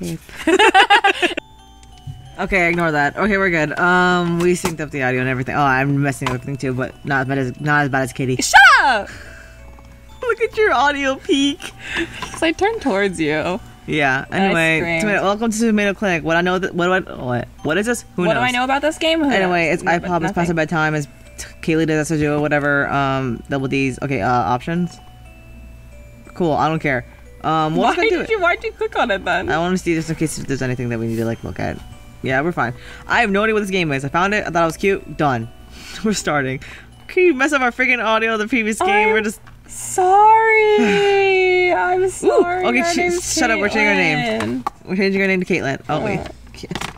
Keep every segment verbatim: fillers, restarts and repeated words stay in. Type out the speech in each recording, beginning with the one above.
Yep. Okay, ignore that. Okay, we're good. Um, we synced up the audio and everything. Oh, I'm messing with everything too, but not as bad as not as bad as Katie. Shut up! Look at your audio peak. Because I turned towards you. Yeah. Anyway, tomato, welcome to Tomato Clinic. What I know that what do I what what is this? Who what knows? What do I know about this game? Who anyway, knows? It's I P O B. It's past by time. It's Kaylee does to do whatever. Um, double D's. Okay. Uh, options. Cool. I don't care. Um, what's why did you? Why'd you click on it then? I want to see just in case if there's anything that we need to like look at. Yeah, we're fine. I have no idea what this game is. I found it. I thought it was cute. Done. We're starting. Can you mess up our freaking audio of the previous game? I'm we're just sorry. I'm sorry. Ooh, okay, sh shut Caitlin. Up. We're changing our name. We're changing our name to Caitlin. Oh wait,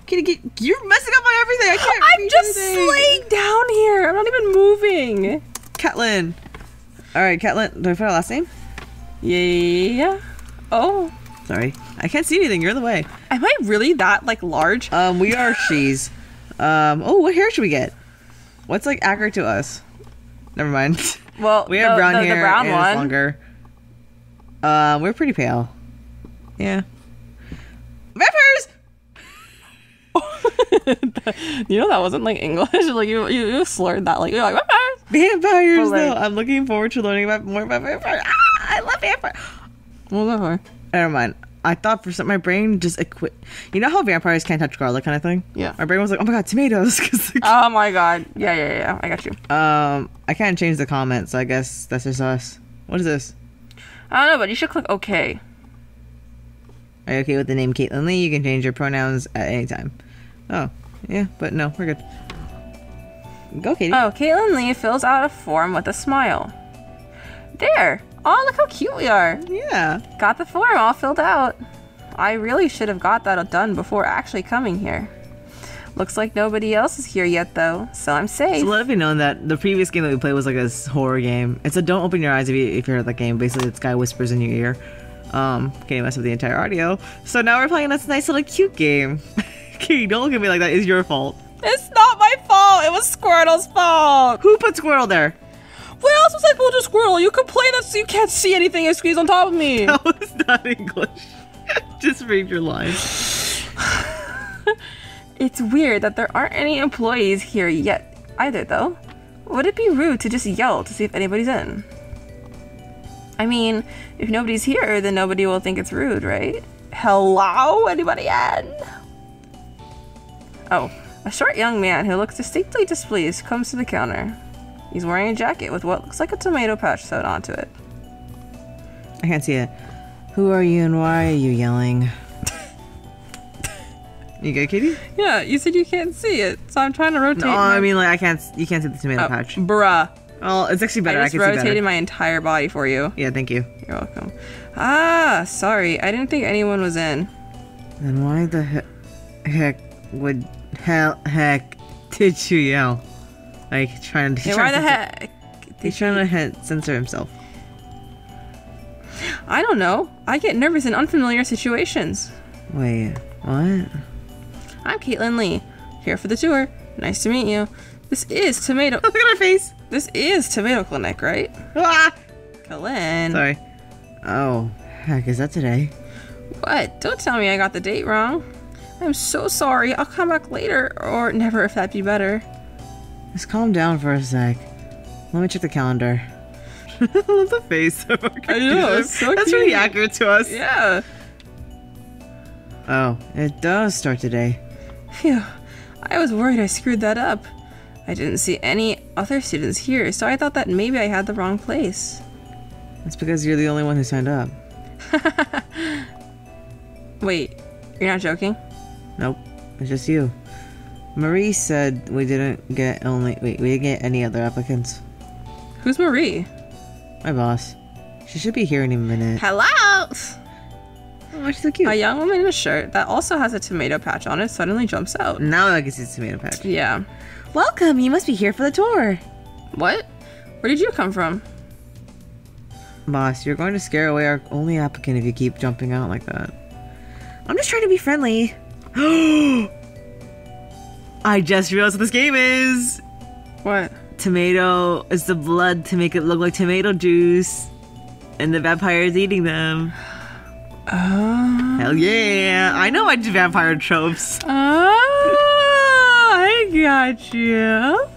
Katie, get, you're messing up my everything. I can't. I'm just anything. Slaying down here. I'm not even moving. Caitlin. All right, Caitlin. Do I put our last name? Yeah. Oh. Sorry. I can't see anything. You're in the way. Am I really that, like, large? Um, we are she's. Um, oh, what hair should we get? What's, like, accurate to us? Never mind. Well, we have the, brown the, hair. The brown and one. It's longer. Uh, we're pretty pale. Yeah. Vampires! You know that wasn't, like, English. Like, you, you, you slurred that. Like, you're like, vampires! Vampires, like, though. I'm looking forward to learning about more about vampires. Ah, I love vampires! What was that for? Never mind. I thought for some, my brain just acquit. You know how vampires can't touch garlic kind of thing? Yeah. My brain was like, oh my god, tomatoes. Like, oh my god. Yeah, yeah, yeah. I got you. Um, I can't change the comments, so I guess that's just us. What is this? I don't know, but you should click OK. Are you okay with the name Caitlin Lee? You can change your pronouns at any time. Oh, yeah, but no, we're good. Go, Katie. Oh, Caitlin Lee fills out a form with a smile. There. Oh, look how cute we are. Yeah. Got the form all filled out. I really should have got that done before actually coming here. Looks like nobody else is here yet, though, so I'm safe. So let it be known that the previous game that we played was like this horror game. It's a don't open your eyes if, you, if you're at that game. Basically, this guy whispers in your ear. Um, can't mess up the entire audio. So now we're playing this nice little cute game. Katie, don't look at me like that. It's your fault. It's not my fault. It was Squirtle's fault. Who put Squirtle there? What else was I supposed to squirrel? You complain that you can't see anything and squeeze on top of me. That was not English. Just read your line. It's weird that there aren't any employees here yet either, though. Would it be rude to just yell to see if anybody's in? I mean, if nobody's here, then nobody will think it's rude, right? Hello? Anybody in? Oh, a short young man who looks distinctly displeased comes to the counter. He's wearing a jacket with what looks like a tomato patch sewed onto it. I can't see it. Who are you and why are you yelling? You good, Katie? Yeah, you said you can't see it, so I'm trying to rotate. No, I mean, like, I can't. You can't see the tomato oh, patch. Bruh. Well, it's actually better. I just I can rotated see my entire body for you. Yeah, thank you. You're welcome. Ah, sorry. I didn't think anyone was in. Then why the he heck would hell heck did you yell? Like, trying to... Yeah, why the heck? He's trying to censor himself. I don't know. I get nervous in unfamiliar situations. Wait, what? I'm Caitlin Lee, here for the tour. Nice to meet you. This is Tomato... Look at her face! This is Tomato Clinic, right? Ah! Klin. Sorry. Oh, heck, is that today? What? Don't tell me I got the date wrong. I'm so sorry. I'll come back later, or never if that'd be better. Just calm down for a sec. Let me check the calendar. That's the face of our computer. I know, it's so cute. That's really accurate to us. Yeah. Oh, it does start today. Phew. I was worried I screwed that up. I didn't see any other students here, so I thought that maybe I had the wrong place. That's because you're the only one who signed up. Wait, you're not joking? Nope, it's just you. Marie said we didn't get only wait, we didn't get any other applicants. Who's Marie? My boss. She should be here any minute. Hello! Oh, she's so cute. A young woman in a shirt that also has a tomato patch on it suddenly jumps out. Now I can see the tomato patch. Yeah. Welcome, you must be here for the tour. What? Where did you come from? Boss, you're going to scare away our only applicant if you keep jumping out like that. I'm just trying to be friendly. I just realized what this game is! What? Tomato is the blood to make it look like tomato juice. And the vampire is eating them. Oh. Hell yeah! I know my vampire tropes. Oh, I got you.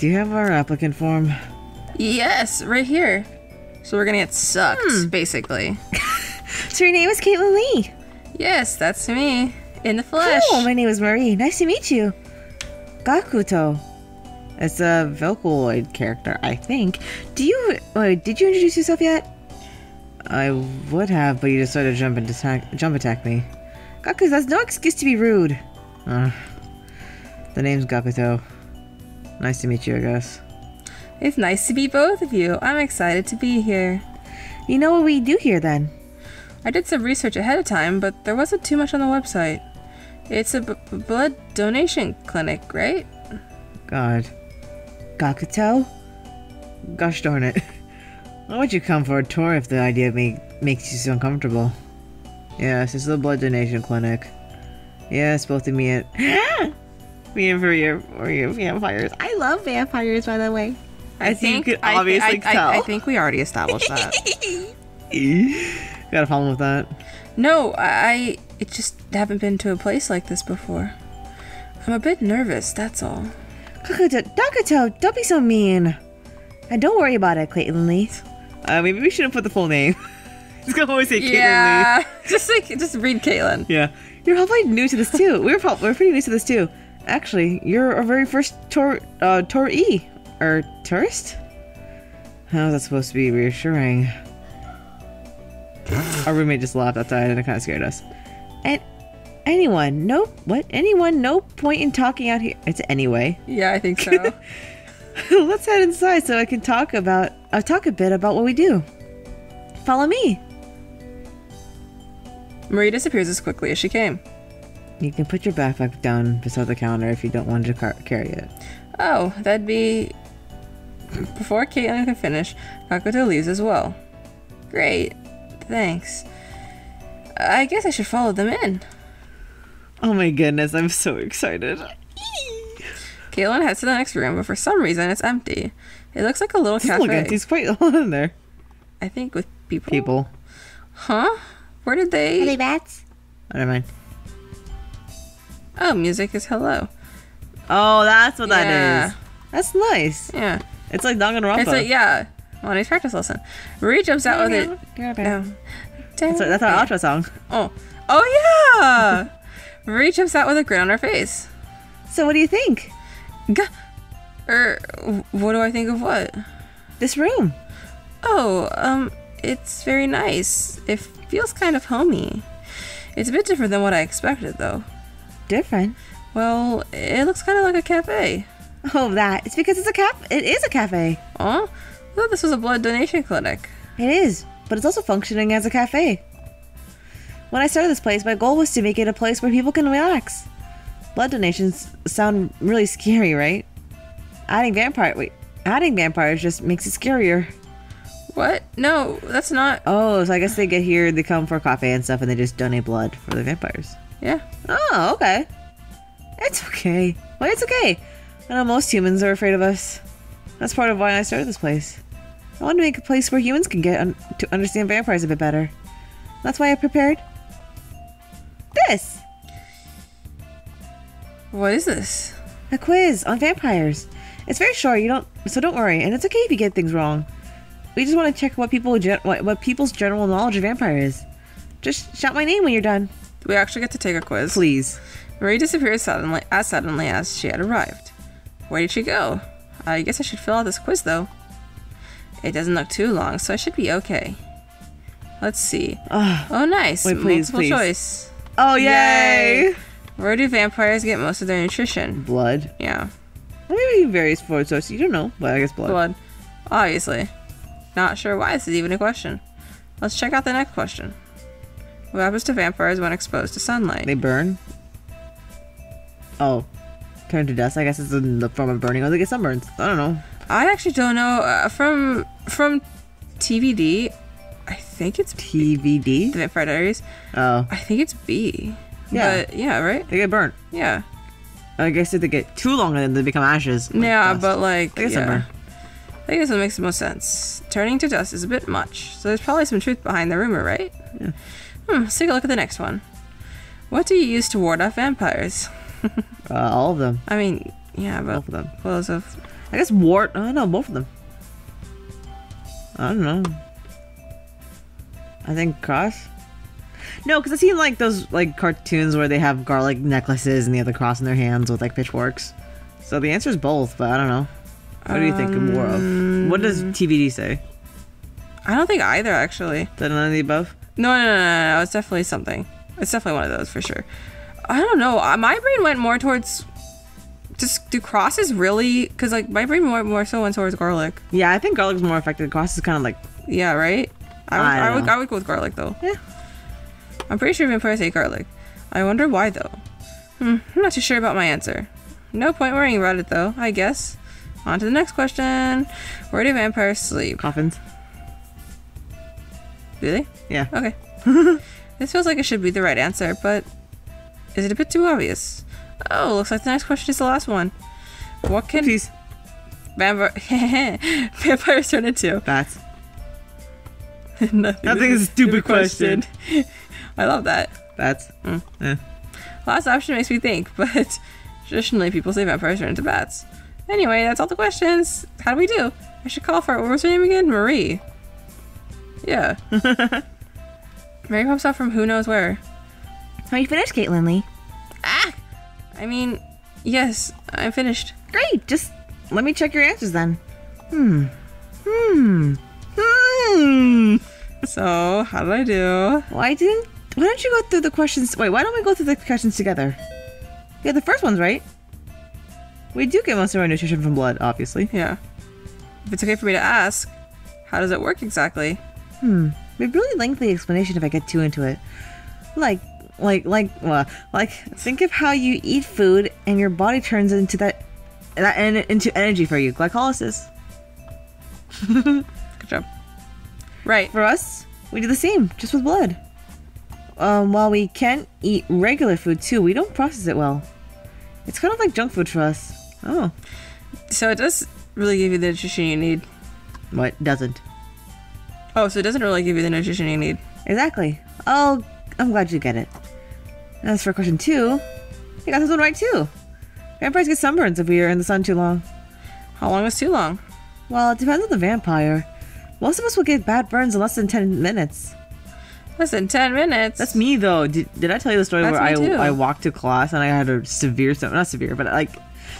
Do you have our applicant form? Yes, right here. So we're gonna get sucked, hmm. basically. So your name is Caitlin Lee? Yes, that's me. In the flesh. Cool, my name is Marie. Nice to meet you. Gakuto. It's a Vocaloid character, I think. Do you... Wait, did you introduce yourself yet? I would have, but you just started jump and attack, jump attack me. Gakuto, that's no excuse to be rude. Uh, the name's Gakuto. Nice to meet you, I guess. It's nice to meet both of you. I'm excited to be here. You know what we do here, then? I did some research ahead of time, but there wasn't too much on the website. It's a b blood donation clinic, right? God. Gakuto? Gosh darn it. Why would you come for a tour if the idea make, makes you so uncomfortable? Yes, it's the blood donation clinic. Yes, both of me and... me and for your, for your vampires. I love vampires, by the way. I, I think you could obviously I th I, tell. I, I think we already established that. Got a problem with that? No, I... It just haven't been to a place like this before. I'm a bit nervous, that's all. Gakuto, don't be so mean. And don't worry about it, Clayton Lee. Uh, maybe we shouldn't put the full name. It's gonna always say Caitlin yeah, Lee. Yeah, just like just read Caitlin. Yeah, you're probably new to this too. We're probably we're pretty new to this too. Actually, you're our very first tour, uh, tour-ee or tourist. How's that supposed to be reassuring? Our roommate just laughed outside, and it kind of scared us. And. Anyone, no, what? Anyone, no point in talking out here. It's anyway. Yeah, I think so. Let's head inside so I can talk about, uh, talk a bit about what we do. Follow me. Marie disappears as quickly as she came. You can put your backpack down beside the counter if you don't want to car carry it. Oh, that'd be... Before Caitlin can finish, Gakuto leaves as well. Great, thanks. I guess I should follow them in. Oh my goodness, I'm so excited. Caitlin heads to the next room, but for some reason it's empty. It looks like a little cafe. It doesn't look empty. It's quite a lot in there. I think with people. People. Huh? Where did they... Are they bats? I don't mind. Oh, music is hello. Oh, that's what yeah. that is. That's nice. Yeah. It's like Danganronpa. It's like, yeah. Well, nice practice lesson. Marie jumps out with it. Um, that's, that's our outro song. Oh. Oh, yeah! Marie jumps out with a grin on her face. So what do you think? G er, what do I think of what? This room. Oh, um, it's very nice. It feels kind of homey. It's a bit different than what I expected, though. Different? Well, it looks kind of like a cafe. Oh, that. It's because it's a caf- it is a cafe. Oh? I thought this was a blood donation clinic. It is, but it's also functioning as a cafe. When I started this place, my goal was to make it a place where people can relax. Blood donations sound really scary, right? Adding vampire- wait, adding vampires just makes it scarier. What? No, that's not- Oh, so I guess they get here, they come for coffee and stuff, and they just donate blood for the vampires. Yeah. Oh, okay. It's okay. Well, it's okay. I know most humans are afraid of us. That's part of why I started this place. I wanted to make a place where humans can get un- to understand vampires a bit better. That's why I prepared. This. What is this? A quiz on vampires. It's very short, you don't, so don't worry, and it's okay if you get things wrong. We just want to check what people what, what people's general knowledge of vampires is. Just shout my name when you're done. Do we actually get to take a quiz? Please. Marie disappeared suddenly, as suddenly as she had arrived. Where did she go? I guess I should fill out this quiz though. It doesn't look too long, so I should be okay. Let's see. Uh, oh, nice. Wait, please, Multiple please. choice. Oh, yay. yay! Where do vampires get most of their nutrition? Blood. Yeah. Maybe various food sources. You don't know, but I guess blood. Blood. Obviously. Not sure why this is even a question. Let's check out the next question. What happens to vampires when exposed to sunlight? They burn. Oh. Turn to dust. I guess it's in the form of burning, or they get sunburns. I don't know. I actually don't know. Uh, from from T V D... I think it's T V D. B, the Vampire Diaries. Oh. I think it's B. Yeah. But yeah, right? They get burnt. Yeah. I guess if they get too long and then they become ashes. Like yeah, dust. but like... I guess yeah. I think this one makes the most sense. Turning to dust is a bit much, so there's probably some truth behind the rumor, right? Yeah. Hmm, let's take a look at the next one. What do you use to ward off vampires? uh, all of them. I mean, yeah, but... Both of them. Well, so if... I guess ward... Oh, no, both of them. I don't know. I think cross? No, because I've seen, like, those, like, cartoons where they have garlic necklaces and they have the cross in their hands with, like, pitchforks. So the answer is both, but I don't know. What um, do you think of more of? What does T V D say? I don't think either, actually. Is that none of the above? No, no, no, no, no. It's definitely something. It's definitely one of those for sure. I don't know. My brain went more towards. Just do crosses really? Because like my brain more more so went towards garlic. Yeah, I think garlic's more effective. Cross is kind of like. Yeah, right. I would I, I would I would go with garlic though. Yeah. I'm pretty sure vampires hate garlic. I wonder why though. Hmm. I'm not too sure about my answer. No point worrying about it though. I guess. On to the next question. Where do vampires sleep? Coffins. Do they? Yeah. Okay. This feels like it should be the right answer, but is it a bit too obvious? Oh, looks like the next question is the last one. What can Vampir vampires turn into? Bats. Nothing. Nothing is a stupid question. question. I love that. Bats. Mm. Yeah. Last option makes me think, but traditionally people say vampires turn into bats. Anyway, that's all the questions. How do we do? I should call for it. What was her name again? Marie. Yeah. Mary pops out from who knows where. Are you finished, Caitlin Lee? Ah! I mean, yes, I'm finished. Great! Just let me check your answers then. Hmm. Hmm. Hmm. So, how did I do? Why didn't... Why don't you go through the questions... Wait, why don't we go through the questions together? Yeah, the first one's right. We do get most of our nutrition from blood, obviously. Yeah. If it's okay for me to ask, how does it work exactly? Hmm. A really lengthy explanation if I get too into it. Like, like, like, well, like, think of how you eat food and your body turns into that, that en into energy for you. Glycolysis. Good job. Right. For us, we do the same, just with blood. Um, while we can eat regular food too, we don't process it well. It's kind of like junk food for us. Oh. So it does really give you the nutrition you need. What doesn't? Oh, so it doesn't really give you the nutrition you need. Exactly. Oh, I'm glad you get it. As for question two, you got this one right too. Vampires get sunburns if we are in the sun too long. How long is too long? Well, it depends on the vampire. Most of us will get bad burns in less than ten minutes. Less than ten minutes? That's me though. Did, did I tell you the story That's where I, I walked to class and I had a severe sunburn? Not severe, but like...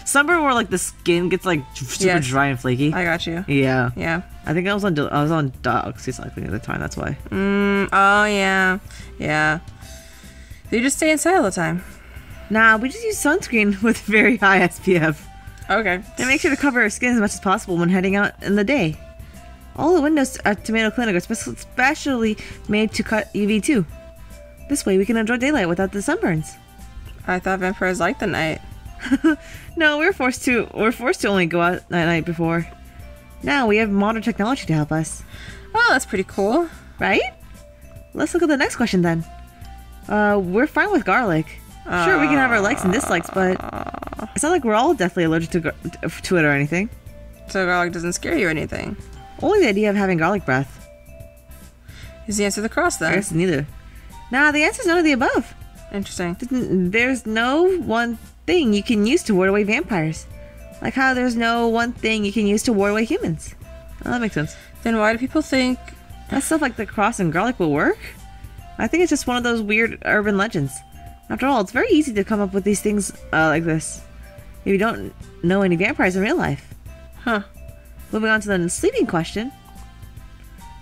Sunburn where like the skin gets like super yes. dry and flaky. I got you. Yeah. Yeah. I think I was on I was on Doxycycline at the time. That's why. Mm, oh yeah, yeah. You just stay inside all the time. Nah, we just use sunscreen with very high S P F. Okay. And make sure to cover our skin as much as possible when heading out in the day. All the windows at Tomato Clinic are spe specially made to cut U V too. This way we can enjoy daylight without the sunburns. I thought vampires liked the night. No, we were forced to. We were forced to only go out at night before. Now we have modern technology to help us. Oh, that's pretty cool, right? Let's look at the next question then. Uh, we're fine with garlic. Uh, sure, we can have our likes and dislikes, but it's not like we're all deathly allergic to to it or anything. So garlic doesn't scare you or anything. Only the idea of having garlic breath. Is the answer the cross then? I guess neither. Nah, the answer is none of the above. Interesting. There's no one thing you can use to ward away vampires. Like how there's no one thing you can use to ward away humans. Oh, that makes sense. Then why do people think that stuff like the cross and garlic will work? I think it's just one of those weird urban legends. After all, it's very easy to come up with these things uh, like this if you don't know any vampires in real life. Huh. Moving on to the sleeping question.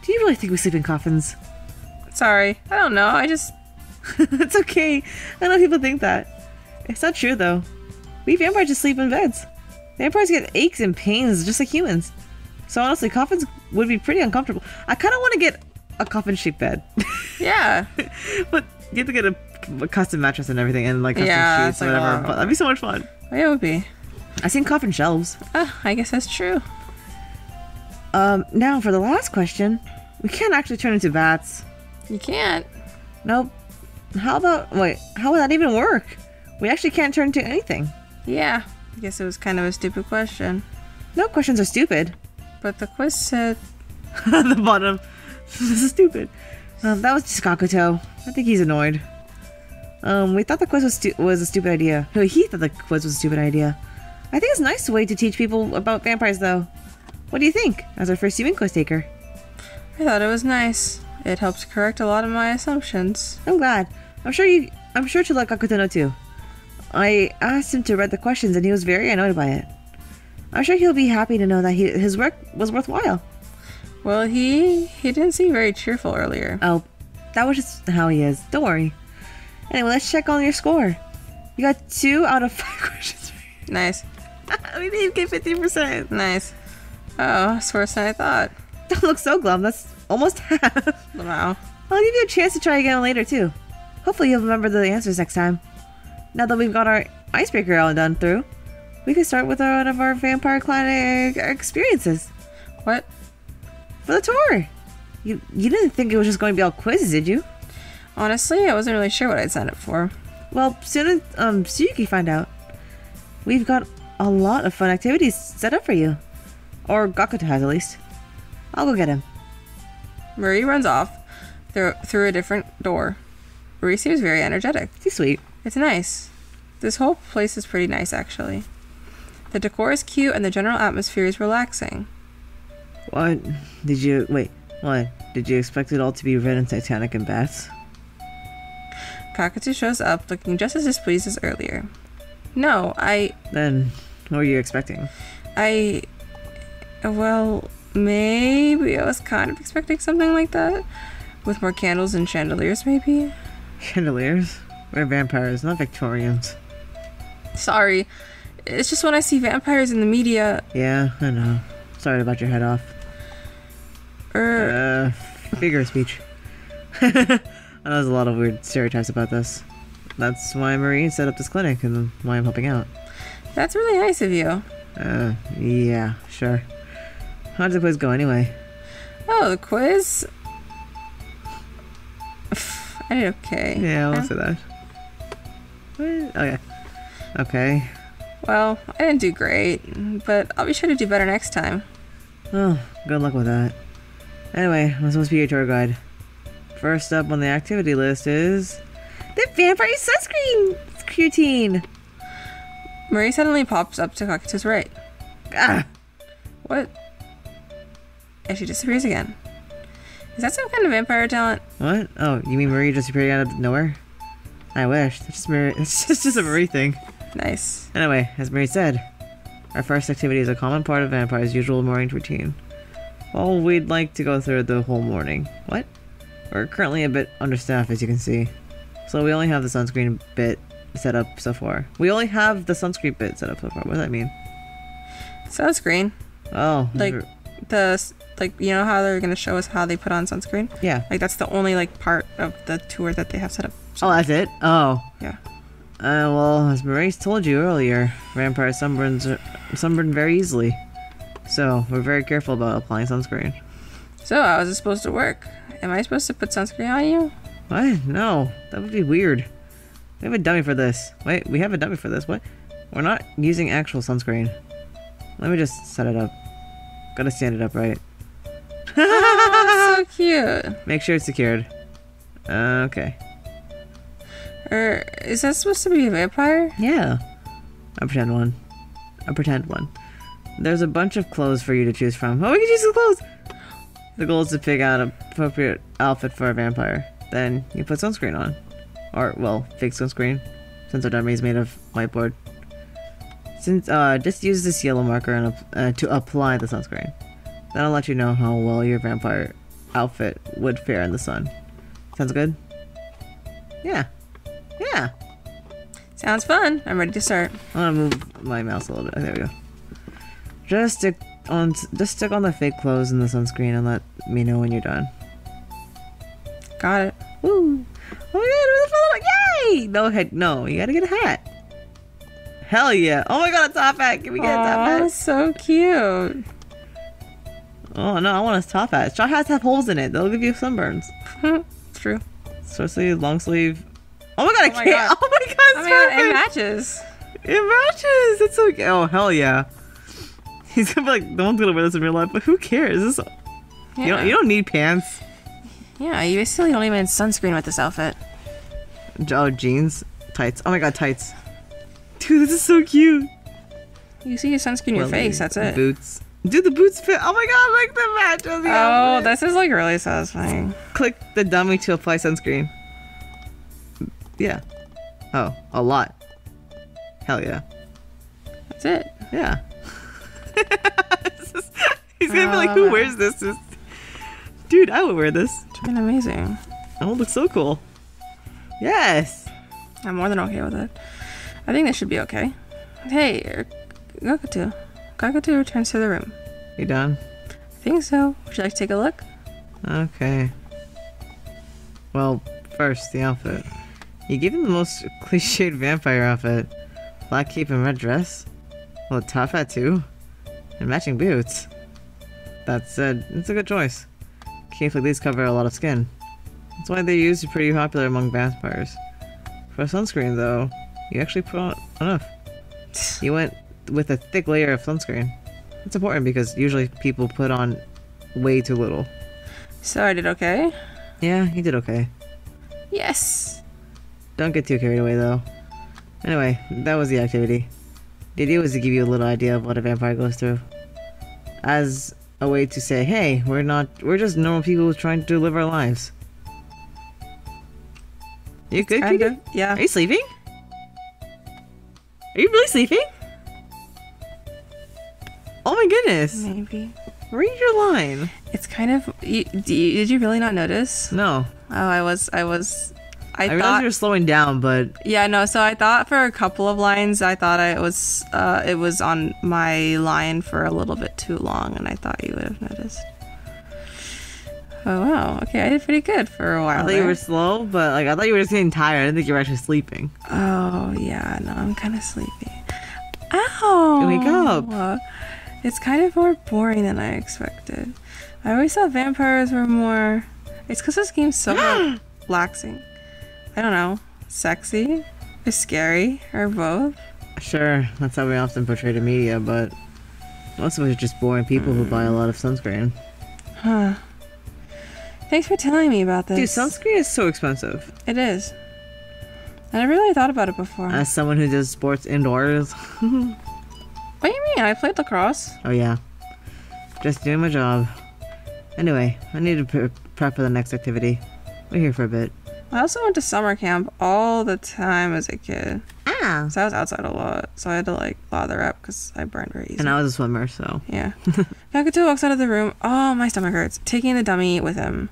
Do you really think we sleep in coffins? Sorry, I don't know. I just... It's okay. I know people think that. It's not true though. We vampires just sleep in beds. Vampires get aches and pains just like humans. So honestly, coffins would be pretty uncomfortable. I kind of want to get a coffin-shaped bed. Yeah. But you have to get a, a custom mattress and everything and like custom yeah, sheets and like, whatever. But that'd be so much fun. Yeah, it would be. I've seen coffin shelves. Uh, I guess that's true. Um, now for the last question. We can't actually turn into bats. You can't. Nope. How about... Wait, how would that even work? We actually can't turn to anything. Yeah, I guess it was kind of a stupid question. No questions are stupid. But the quiz said... At the bottom, this is stupid. Um, that was just Gakuto. I think he's annoyed. Um, we thought the quiz was, stu was a stupid idea. No, he thought the quiz was a stupid idea. I think it's a nice way to teach people about vampires, though. What do you think, as our first human quiz taker? I thought it was nice. It helps correct a lot of my assumptions. I'm glad. I'm sure you. I'm sure to let Gakuto know too. I asked him to read the questions, and he was very annoyed by it. I'm sure he'll be happy to know that he, his work was worthwhile. Well, he he didn't seem very cheerful earlier. Oh, that was just how he is. Don't worry. Anyway, let's check on your score. You got two out of five questions. Nice. We didn't get fifty percent. Nice. Oh, it's worse than I thought. Don't look so glum. That's almost half. Wow. I'll give you a chance to try again later too. Hopefully you'll remember the answers next time. Now that we've got our icebreaker all done through, we can start with our, one of our vampire clinic experiences. What? For the tour. You you didn't think it was just going to be all quizzes, did you? Honestly, I wasn't really sure what I'd signed up for. Well, soon as um, Tsuyuki find out, we've got a lot of fun activities set up for you. Or Gakuto has, at least. I'll go get him. Marie runs off through, through a different door. Marie seems very energetic. She's sweet. It's nice. This whole place is pretty nice, actually. The decor is cute and the general atmosphere is relaxing. What? Did you... Wait. What? Did you expect it all to be red and Titanic and bats? Gakuto shows up looking just as displeased as earlier. No, I... Then, what were you expecting? I... Well... Maybe I was kind of expecting something like that. With more candles and chandeliers, maybe? Chandeliers? We're vampires, not Victorians. Sorry. It's just when I see vampires in the media... Yeah, I know. Sorry about your head off. Er... Uh, figure of speech. I know there's a lot of weird stereotypes about this. That's why Marie set up this clinic and why I'm helping out. That's really nice of you. Uh, yeah, sure. How did the quiz go anyway? Oh, the quiz? I did okay. Yeah, I won't say that. What? Okay. Okay. Well, I didn't do great, but I'll be sure to do better next time. Oh, good luck with that. Anyway, I'm supposed to be your tour guide. First up on the activity list is... the vampire sunscreen routine! Marie suddenly pops up to Gakuto's right. Ah! What? And she disappears again. Is that some kind of vampire talent? What? Oh, you mean Marie just appeared out of nowhere? I wish. That's just Marie. It's just, just a Marie thing. Nice. Anyway, as Marie said, our first activity is a common part of vampire's usual morning routine. Well, we'd like to go through the whole morning. What? We're currently a bit understaffed, as you can see. So we only have the sunscreen bit set up so far. We only have the sunscreen bit set up so far. What does that mean? Sunscreen. Oh. Like the... Like, you know how they're going to show us how they put on sunscreen? Yeah. Like, that's the only, like, part of the tour that they have set up. So. Oh, that's it? Oh. Yeah. Uh, well, as Maurice told you earlier, vampire sunburns are, sunburn very easily. So, we're very careful about applying sunscreen. So, how is it supposed to work? Am I supposed to put sunscreen on you? What? No. That would be weird. We have a dummy for this. Wait, we have a dummy for this. What? We're not using actual sunscreen. Let me just set it up. Gotta stand it upright. Oh, so cute. Make sure it's secured. Uh, okay. Er, is that supposed to be a vampire? Yeah. A pretend one. A pretend one. There's a bunch of clothes for you to choose from. Oh, we can choose the clothes! The goal is to pick out an appropriate outfit for a vampire. Then you put sunscreen on. Or, well, fake sunscreen. Since our dummy is made of whiteboard. Since, uh, just use this yellow marker and, uh, to apply the sunscreen. That'll let you know how well your vampire outfit would fare in the sun. Sounds good? Yeah. Yeah. Sounds fun. I'm ready to start. I'm gonna move my mouse a little bit. There we go. Just stick on, just stick on the fake clothes and the sunscreen and let me know when you're done. Got it. Woo! Oh my god! Yay! No head. No, you gotta get a hat. Hell yeah! Oh my god, a top hat. Can we get Aww, a top hat? That's so cute. Oh no, I want a top hat. Straw hats have holes in it. They'll give you sunburns. It's true. Short sleeve, long sleeve. Oh my god, oh I my can't. God. Oh my god, oh my god it matches. It matches. That's so cute. Oh, hell yeah. He's gonna be like, no one's gonna wear this in real life, but who cares? This... Yeah. You, don't, you don't need pants. Yeah, you basically don't even need sunscreen with this outfit. Oh, jeans? Tights. Oh my god, tights. Dude, this is so cute. You see your sunscreen in your face, that's it. Boots. Dude, the boots fit. Oh my god, like the match of the outfit. Oh, this is like really satisfying. Click the dummy to apply sunscreen. Yeah. Oh, a lot. Hell yeah. That's it. Yeah. Just, he's gonna oh, be like, who man. wears this? Just, dude, I would wear this. It's been amazing. That would look so cool. Yes. I'm more than okay with it. I think this should be okay. Hey, Gakuto. Gakuto returns to the room. You done? I think so. Would you like to take a look? Okay. Well, first, the outfit. You gave him the most cliched vampire outfit. Black cape and red dress. Well, a top hat too. And matching boots. That said, it's a good choice. Capes like these cover a lot of skin. That's why they're used to be pretty popular among vampires. For sunscreen though, you actually put on enough. You went with a thick layer of sunscreen. It's important because usually people put on way too little. So I did okay? Yeah, you did okay. Yes! Don't get too carried away though. Anyway, that was the activity. The idea was to give you a little idea of what a vampire goes through. As a way to say, hey, we're not, we're just normal people trying to live our lives. You good, Kiki? Yeah. Are you sleeping? Are you really sleeping? Oh my goodness. Maybe. Read your line. It's kind of. You, did you really not notice? No. Oh, I was. I was. I, I thought, realized you were slowing down, but. Yeah, no. So I thought for a couple of lines, I thought I was. Uh, it was on my line for a little bit too long, and I thought you would have noticed. Oh wow, okay, I did pretty good for a while. I thought there. You were slow, but like I thought you were just getting tired. I didn't think you were actually sleeping. Oh yeah, no, I'm kind of sleepy. Ow! Wake up! It's kind of more boring than I expected. I always thought vampires were more... It's because this game's so relaxing. I don't know, sexy? Or scary? Or both? Sure, that's how we often portray the media, but... most of us are just boring people mm. who buy a lot of sunscreen. Huh. Thanks for telling me about this. Dude, sunscreen is so expensive. It is. I never really thought about it before. As someone who does sports indoors. What do you mean? I played lacrosse. Oh, yeah. Just doing my job. Anyway, I need to pre prep for the next activity. We're here for a bit. I also went to summer camp all the time as a kid. Ah. So I was outside a lot. So I had to, like, lather up because I burned very easily. And I was a swimmer, so. Yeah. Gakuto walks out of the room. Oh, my stomach hurts. Taking the dummy with him.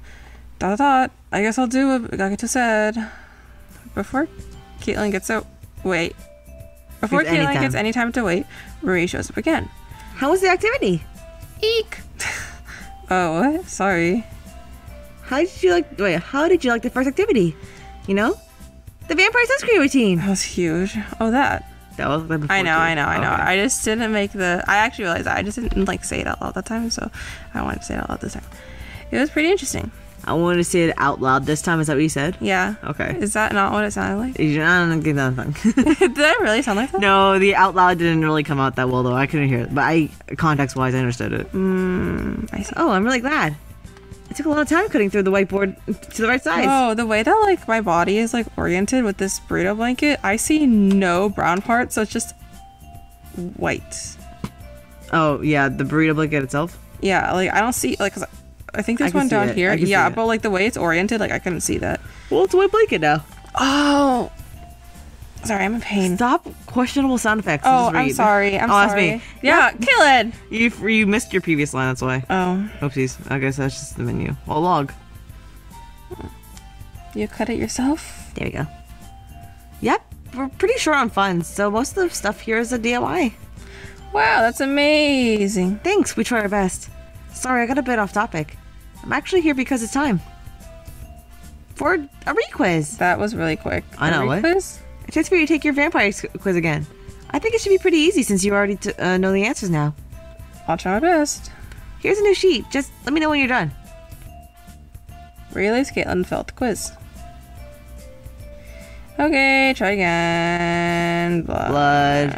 Dot, dot, dot. I guess I'll do what Gakuto said. Before Caitlin gets out. Wait. Before Caitlin anytime. gets any time to wait, Marie shows up again. How was the activity? Eek. Oh, what? Sorry. How did you like... Wait, how did you like the first activity? You know? The vampire sunscreen routine! That was huge. Oh, that. That was the before I know, I know, I know, I okay. know. I just didn't make the... I actually realized that. I just didn't, like, say it out loud that time, so I wanted to say it out loud this time. It was pretty interesting. I wanted to say it out loud this time. Is that what you said? Yeah. Okay. Is that not what it sounded like? I don't think that thing. Did it really sound like that? No, the out loud didn't really come out that well, though. I couldn't hear it. But I, context-wise, I understood it. Mm, I see. Oh, I'm really glad. It took a lot of time cutting through the whiteboard to the right size. Oh, the way that like my body is like oriented with this burrito blanket, I see no brown part, so it's just white. Oh yeah, the burrito blanket itself. Yeah, like I don't see like 'cause I think there's I one down it. here. Yeah, but like the way it's oriented, like I couldn't see that. Well, it's a white blanket now. Oh, sorry, I'm in pain. Stop questionable sound effects. Oh, I'm sorry. I'm oh, sorry. That's me. Yeah, Klin. You you missed your previous line. That's why. Oh. Oopsies. I guess that's just the menu. Oh, log. You cut it yourself. There we go. Yep, we're pretty short on funds, so most of the stuff here is a D I Y. Wow, that's amazing. Thanks. We try our best. Sorry, I got a bit off topic. I'm actually here because it's time for a requiz. That was really quick. I know. A requiz? What? It's time for you to take your vampire quiz again. I think it should be pretty easy since you already t uh, know the answers now. I'll try my best. Here's a new sheet. Just let me know when you're done. Realize Caitlin failed the quiz. Okay, try again. Blood. Blood.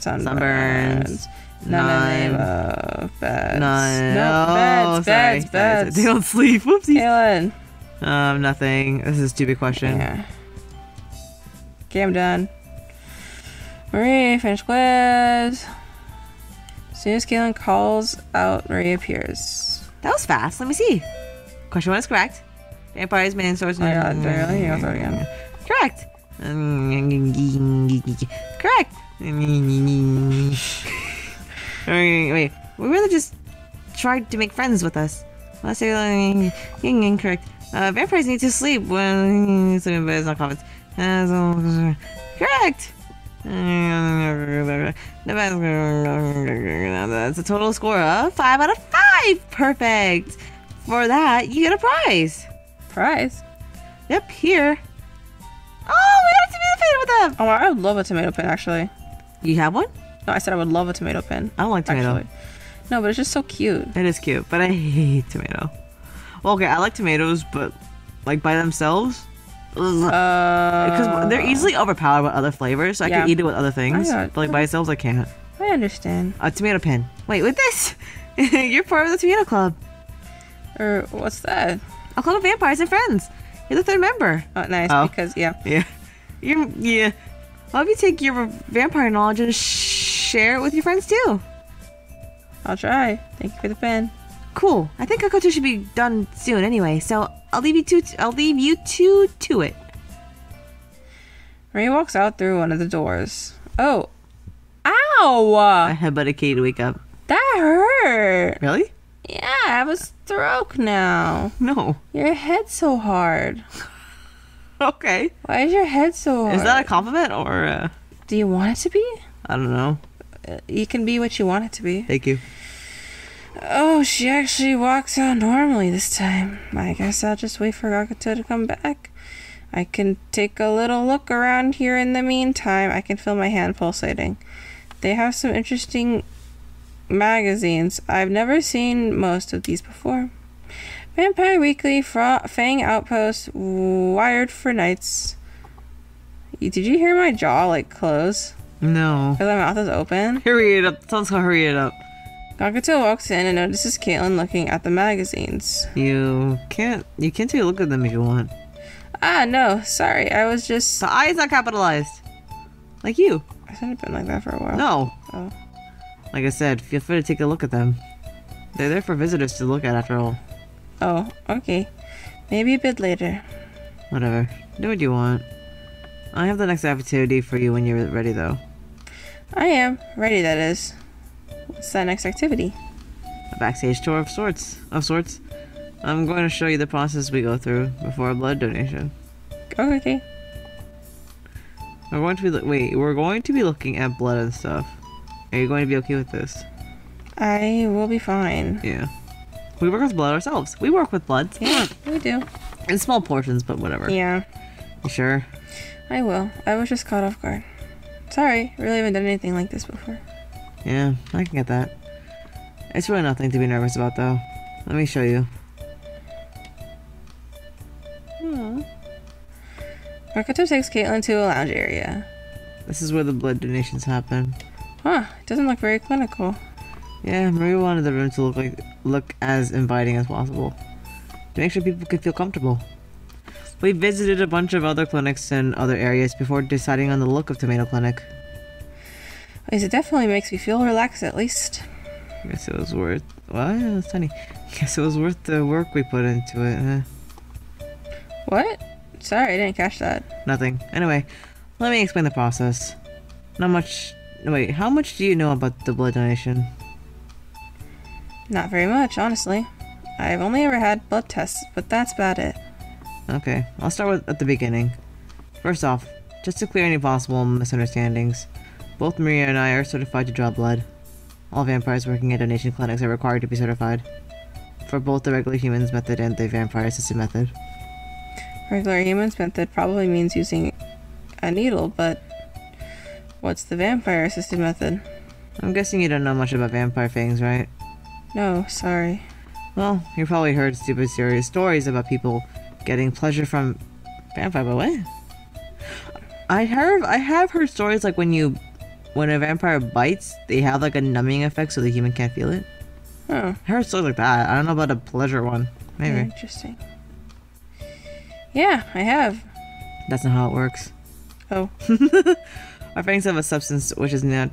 Sunburns. Sunburns. None. None. Beds. None. No, beds. Oh, beds. Sorry. Beds. Sorry. Beds. They don't sleep. Whoopsies. Caitlin. Um, nothing. This is a stupid question. Yeah. Okay, I'm done. Marie, finish quiz. As soon as Klin calls out, Marie appears. That was fast. Let me see. Question one is correct. Vampires, man, swords, and... Oh my god, really? I'll throw it again. Correct. Correct. Wait, wait. We really just tried to make friends with us. Let's say... Incorrect. Uh, vampires need to sleep when... Sleeping, but it's not confidence. Correct! That's a total score of five out of five! Perfect! For that, you get a prize! Prize? Yep, here. Oh, we got a tomato pin with them! Oh, I would love a tomato pin, actually. You have one? No, I said I would love a tomato pin. I don't like tomato. Actually. No, but it's just so cute. It is cute, but I hate tomato. Well, okay, I like tomatoes, but like by themselves? Because uh, they're easily overpowered with other flavors, so I yeah. can eat it with other things. But like by itself, I can't. I understand. A tomato pin. Wait, with this? You're part of the tomato club. Or what's that? A club of vampires and friends. You're the third member. Oh, nice. Oh. Because yeah, yeah, you yeah. Why don't you take your vampire knowledge and share it with your friends too? I'll try. Thank you for the pin. Cool. I think Gakuto should be done soon anyway, so I'll leave you two. T I'll leave you two to it. Marie walks out through one of the doors. Oh, ow! I headbutted Katie to wake up. That hurt. Really? Yeah, I have a stroke now. No. Your head's so hard. Okay. Why is your head so hard? Is that a compliment or? Uh... Do you want it to be? I don't know. You can be what you want it to be. Thank you. Oh, she actually walks out normally this time. I guess I'll just wait for Gakuto to come back. I can take a little look around here in the meantime. I can feel my hand pulsating. They have some interesting magazines. I've never seen most of these before. Vampire Weekly, Fra Fang Outpost, Wired for Nights. Did you hear my jaw like close? No. Because my mouth is open? Hurry it up. Sounds like hurry it up. Gakuto walks in and notices Caitlin looking at the magazines. You can't you can't take a look at them if you want. Ah, no, sorry, I was just... The I is not capitalized. Like you. I shouldn't have been like that for a while. No. Oh. Like I said, feel free to take a look at them. They're there for visitors to look at after all. Oh, okay. Maybe a bit later. Whatever. Do what you want. I have the next activity for you when you're ready, though. I am. Ready, that is. What's that next activity? A backstage tour of sorts. Of sorts. I'm going to show you the process we go through before a blood donation. Oh, okay. We're going to be wait. We're going to be looking at blood and stuff. Are you going to be okay with this? I will be fine. Yeah. We work with blood ourselves. We work with blood. Yeah, we do. In small portions, but whatever. Yeah. You sure? I will. I was just caught off guard. Sorry. Really haven't done anything like this before. Yeah, I can get that. It's really nothing to be nervous about, though. Let me show you. Hmm. Gakuto takes Caitlin to a lounge area. This is where the blood donations happen. Huh, it doesn't look very clinical. Yeah, Marie wanted the room to look like look as inviting as possible. To make sure people could feel comfortable. We visited a bunch of other clinics and other areas before deciding on the look of Tomato Clinic. It definitely makes me feel relaxed, at least. Guess it was worth. Well, yeah, it's funny. Guess it was worth the work we put into it. Huh? What? Sorry, I didn't catch that. Nothing. Anyway, let me explain the process. Not much. Wait, how much do you know about the blood donation? Not very much, honestly. I've only ever had blood tests, but that's about it. Okay, I'll start with at the beginning. First off, just to clear any possible misunderstandings. Both Maria and I are certified to draw blood. All vampires working at donation clinics are required to be certified. For both the regular humans method and the vampire assisted method. Regular humans method probably means using a needle, but what's the vampire assisted method? I'm guessing you don't know much about vampire things, right? No, sorry. Well, you probably heard stupid serious stories about people getting pleasure from vampire, but what? I have, I have heard stories like when you When a vampire bites, they have like a numbing effect so the human can't feel it. Oh. I heard stories like that. I don't know about a pleasure one. Maybe. Interesting. Yeah, I have. That's not how it works. Oh. Our fangs have a substance which is nat-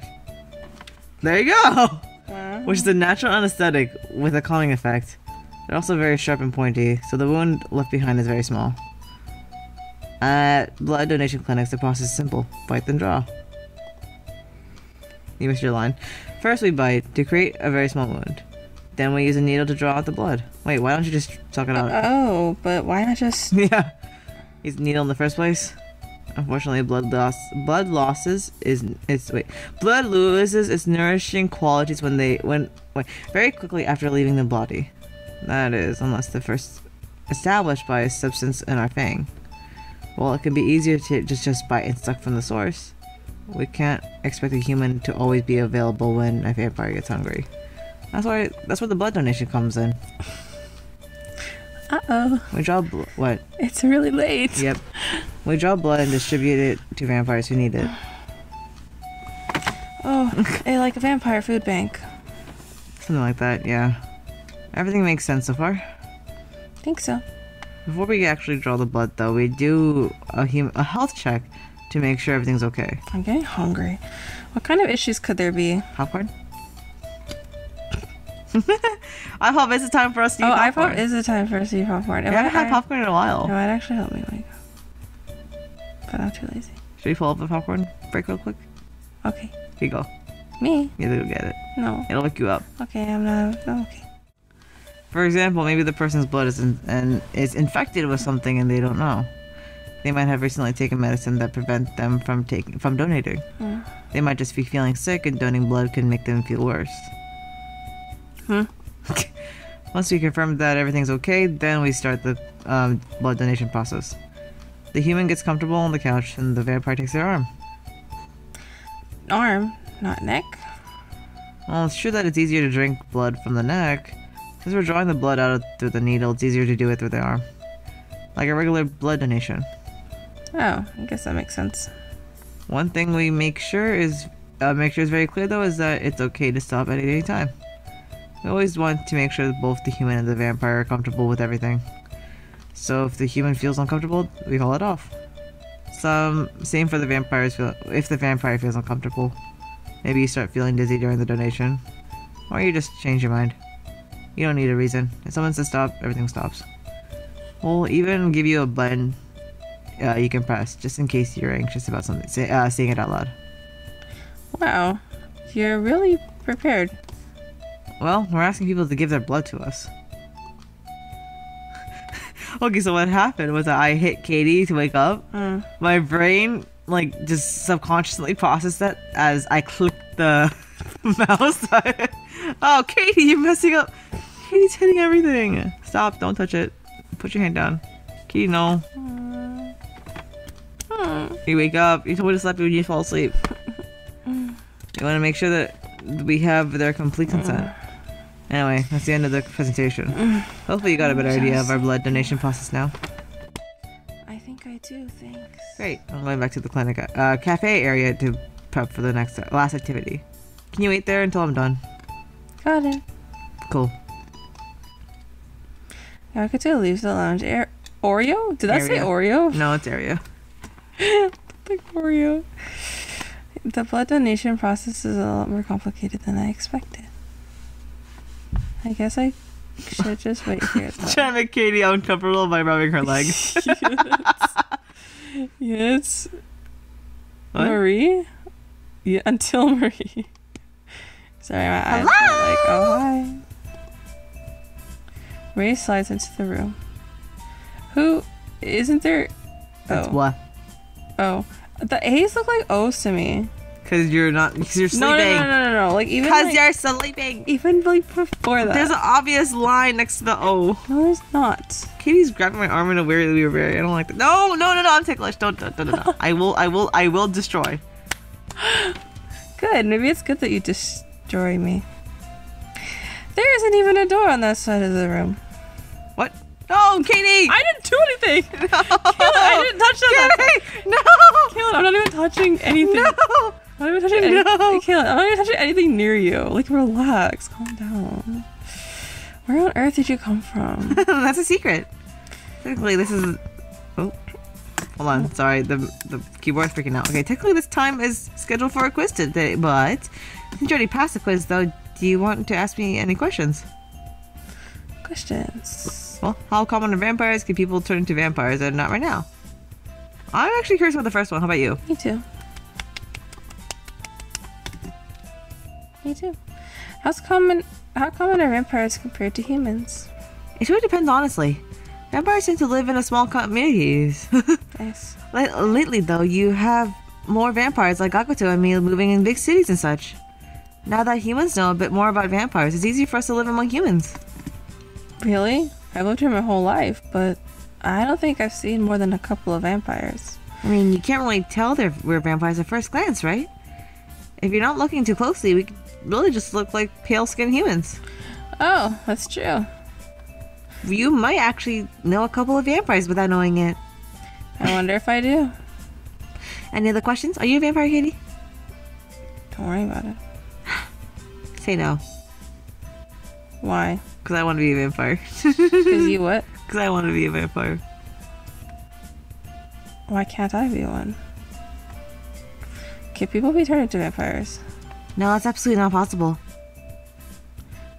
There you go! Wow. Which is a natural anesthetic with a calming effect. They're also very sharp and pointy, so the wound left behind is very small. At blood donation clinics, the process is simple. Bite then draw. You missed your line. First we bite to create a very small wound. Then we use a needle to draw out the blood. Wait, why don't you just suck it out? Uh, oh, but why not just... yeah. Use a needle in the first place. Unfortunately, blood loss blood losses is it's wait blood loses its nourishing qualities when they when wait, very quickly after leaving the body. That is, unless the first established by a substance in our fang. Well, it can be easier to just just bite and suck from the source. We can't expect a human to always be available when a vampire gets hungry. That's why that's where the blood donation comes in. Uh oh. We draw bl what? It's really late. Yep. We draw blood and distribute it to vampires who need it. Oh, they like a vampire food bank. Something like that, yeah. Everything makes sense so far? I think so. Before we actually draw the blood, though, we do a, hum a health check to make sure everything's okay. I'm getting hungry. What kind of issues could there be? Popcorn? I P O B is the time for us to eat oh, popcorn. Oh, I P O B is the time for us to eat popcorn. Am we haven't I had popcorn in a while. It might actually help me wake up. But I'm too lazy. Should we pull up the popcorn break real quick? Okay. Here you go. Me? You have to go get it. No. It'll wake you up. Okay, I'm not... I'm okay. For example, maybe the person's blood is in, and is infected with something and they don't know. They might have recently taken medicine that prevents them from taking from donating. Mm. They might just be feeling sick and donating blood can make them feel worse. Hmm. Once we confirm that everything's okay, then we start the um, blood donation process. The human gets comfortable on the couch, and the vampire takes their arm. Arm, not neck. Well, it's true that it's easier to drink blood from the neck. Since we're drawing the blood out through the needle, it's easier to do it through the arm, like a regular blood donation. Oh, I guess that makes sense. One thing we make sure is uh, make sure is very clear though is that it's okay to stop at any time. We always want to make sure that both the human and the vampire are comfortable with everything. So if the human feels uncomfortable, we call it off. Some same for the vampires feel if the vampire feels uncomfortable. Maybe you start feeling dizzy during the donation. Or you just change your mind. You don't need a reason. If someone says stop, everything stops. We'll even give you a button uh, you can press, just in case you're anxious about something. Say, uh, saying it out loud. Wow, you're really prepared. Well, we're asking people to give their blood to us. Okay, so what happened was that I hit Katie to wake up. Mm. My brain, like, just subconsciously processed that as I clicked the mouse. Oh, Katie, you're messing up. Katie's hitting everything. Stop, don't touch it. Put your hand down. Katie, no. Mm. Mm. You wake up. You told me to slap you when you fall asleep. You want to make sure that we have their complete consent. Mm. Anyway, that's the end of the presentation. Hopefully you got a better idea of our blood donation process now. I think I do, thanks. Great. I'm going back to the clinic, uh, cafe area to prep for the next last activity. Can you wait there until I'm done? Got it. Cool. Gakuto leaves the lounge area. Oreo? Did I say Oreo? No, it's area. Like Oreo. The blood donation process is a lot more complicated than I expected. I guess I should just wait here. Trying to make Katie uncomfortable by rubbing her leg. Yes. Yes. What? Marie? Yeah, until Marie. Sorry, my eyes are like, oh hi. Marie slides into the room. Who? Isn't there? That's oh. what? Oh. The A's look like O's to me. Cause you're not, cause you're sleeping. No, no, no, no, no, no. Like even. Cause like, you're sleeping. Even like before that. There's an obvious line next to the O. No, there's not. Katie's grabbing my arm in a weird, weird way. I don't like that. No, no, no, no. I'm ticklish. Don't, don't, don't, don't. I will, I will, I will destroy. Good. Maybe it's good that you destroy me. There isn't even a door on that side of the room. What? No, Katie! I didn't do anything! No! Kayla, I didn't touch that! Katie, no! Kayla, I'm not even touching anything. No! I'm not even touching anything. No! Kayla, I'm not even touching anything near you. Like, relax. Calm down. Where on earth did you come from? That's a secret. Typically, this is Oh, hold on. Sorry, the, the keyboard's freaking out. Okay, technically this time is scheduled for a quiz today, but since you already passed the quiz, though, do you want to ask me any questions? Questions? Well, how common are vampires? Can people turn into vampires? And not right now. I'm actually curious about the first one. How about you? Me too. Me too. How's common, how common are vampires compared to humans? It really depends, honestly. Vampires seem to live in a small communities. Nice. L lately, though, you have more vampires like Gakuto and me moving in big cities and such. Now that humans know a bit more about vampires, it's easier for us to live among humans. Really? I've lived here my whole life, but I don't think I've seen more than a couple of vampires. I mean, you can't really tell they're, we're vampires at first glance, right? If you're not looking too closely, we really just look like pale-skinned humans. Oh, that's true. You might actually know a couple of vampires without knowing it. I wonder if I do. Any other questions? Are you a vampire, Katie? Don't worry about it. Say no. Why? Because I want to be a vampire. Because you what? Because I want to be a vampire. Why can't I be one? Can people be turned into vampires? No, that's absolutely not possible.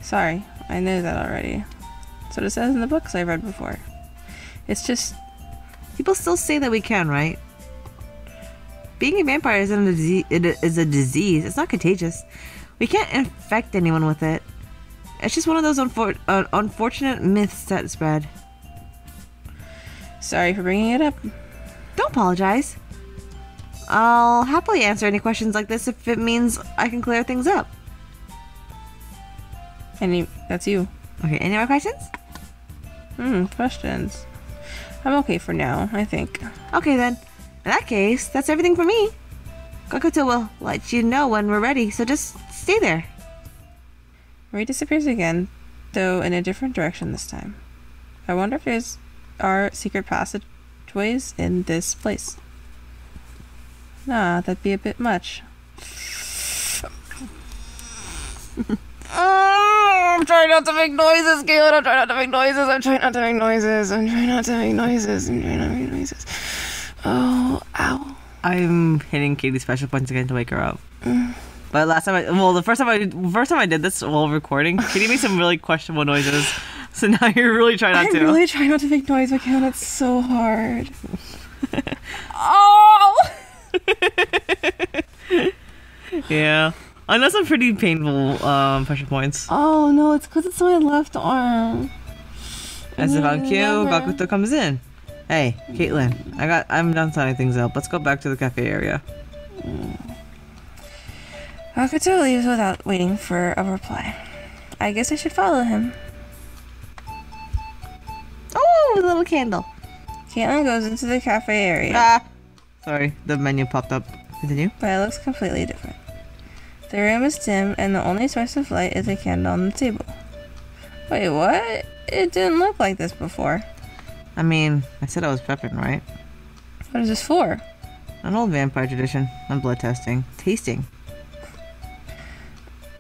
Sorry, I knew that already. That's what it says in the books I read before. It's just... people still say that we can, right? Being a vampire isn't a disease, it is a disease. It's not contagious. We can't infect anyone with it. It's just one of those unfor uh, unfortunate myths that spread. Sorry for bringing it up. Don't apologize. I'll happily answer any questions like this if it means I can clear things up. Any... that's you. Okay, any more questions? Hmm, questions. I'm okay for now, I think. Okay then. In that case, that's everything for me. Gakuto will let you know when we're ready, so just stay there. Marie disappears again, though in a different direction this time. I wonder if there's are secret passageways in this place. Nah, that'd be a bit much. Oh, I'm trying not to make noises, Kaylin. I'm trying not to make noises. I'm trying not to make noises. I'm trying not to make noises. I'm trying not to make noises. Oh, ow. I'm hitting Katie's special points again to wake her up. Mm. But last time I, well, the first time I, first time I did this while recording, Katie made some really questionable noises. So now you're really trying not I'm to. I'm really trying not to make noise, Kaylin. It's so hard. Oh! Yeah. I know some pretty painful um, pressure points. Oh no, it's because it's my left arm. As if on cue, Gakuto comes in. Hey, Caitlin, I got, I'm done signing things up. Let's go back to the cafe area. Gakuto leaves without waiting for a reply. I guess I should follow him. Oh, a little candle. Caitlin goes into the cafe area. Ah, sorry, the menu popped up. Continue. But it looks completely different. The room is dim, and the only source of light is a candle on the table. Wait, what? It didn't look like this before. I mean, I said I was prepping, right? What is this for? An old vampire tradition. I'm blood testing. Tasting.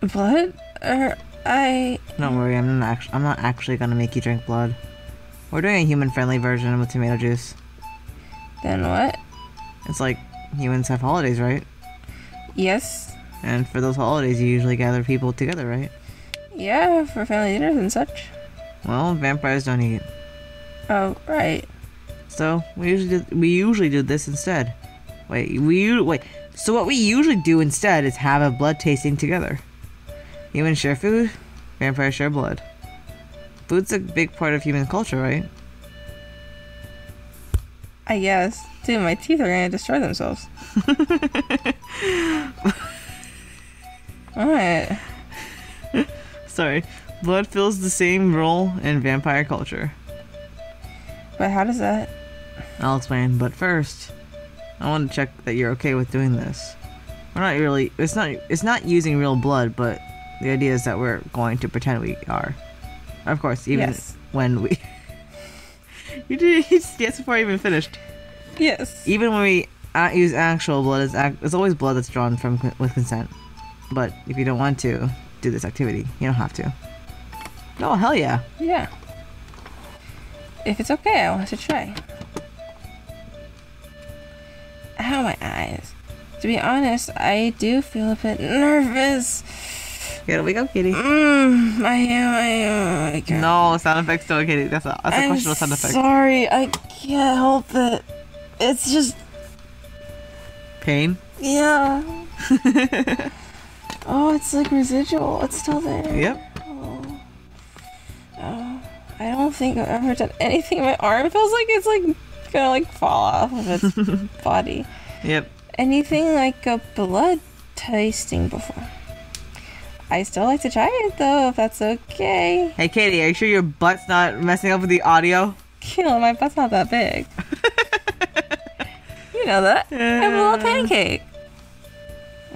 Blood? Or I... Don't worry, I'm not, actu I'm not actually going to make you drink blood. We're doing a human-friendly version with tomato juice. Then what? It's like humans have holidays, right? Yes. And for those holidays, you usually gather people together, right? Yeah, for family dinners and such. Well, vampires don't eat. Oh, right. So we usually do, we usually do this instead. Wait, we wait. So what we usually do instead is have a blood tasting together. Humans share food, vampires share blood. Food's a big part of human culture, right? I guess. Dude, my teeth are gonna destroy themselves. Alright. Sorry. Blood fills the same role in vampire culture. But how does that... I'll explain, but first, I want to check that you're okay with doing this. We're not really... It's not It's not using real blood, but the idea is that we're going to pretend we are. Of course, even yes. when we... You did yes before I even finished. Yes. Even when we use actual blood, it's, act, it's always blood that's drawn from with consent. But if you don't want to do this activity, you don't have to. Oh, hell yeah. Yeah. If it's okay, I want to try. Ow, my eyes. To be honest, I do feel a bit nervous. Here we go, Kitty. Mm, I am, I am. I can't. No, sound effects still, Kitty. That's a, that's a question of sound effects. Sorry, I can't help it. It's just... Pain? Yeah. Oh, it's like residual. It's still there. Yep. Oh. Oh, I don't think I've ever done anything in my arm. It feels like it's like gonna like fall off of its body. Yep. Anything like a blood tasting before. I still like to try it though, if that's okay. Hey Katie, are you sure your butt's not messing up with the audio? Kill, my butt's not that big. You know that. Uh, I'm a little pancake.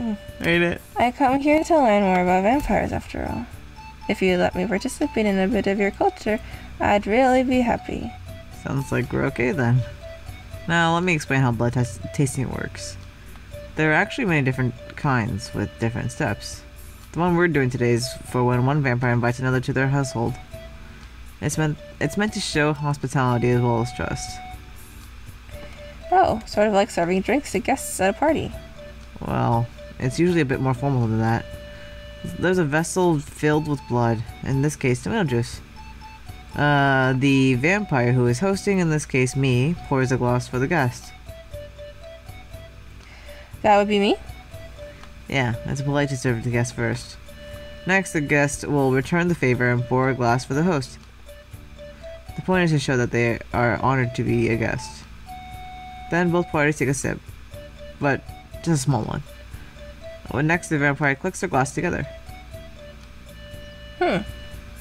Mm. Read it. I come here to learn more about vampires after all. If you let me participate in a bit of your culture, I'd really be happy. Sounds like we're okay then. Now let me explain how blood tasting works. There are actually many different kinds with different steps. The one we're doing today is for when one vampire invites another to their household. It's meant, it's meant to show hospitality as well as trust. Oh, sort of like serving drinks to guests at a party. Well, it's usually a bit more formal than that. There's a vessel filled with blood, in this case tomato juice. Uh, the vampire who is hosting, in this case me, pours a glass for the guest. That would be me? Yeah, it's polite to serve the guest first. Next, the guest will return the favor and pour a glass for the host. The point is to show that they are honored to be a guest. Then both parties take a sip, but just a small one. When next, the vampire clicks their glass together. Hmm.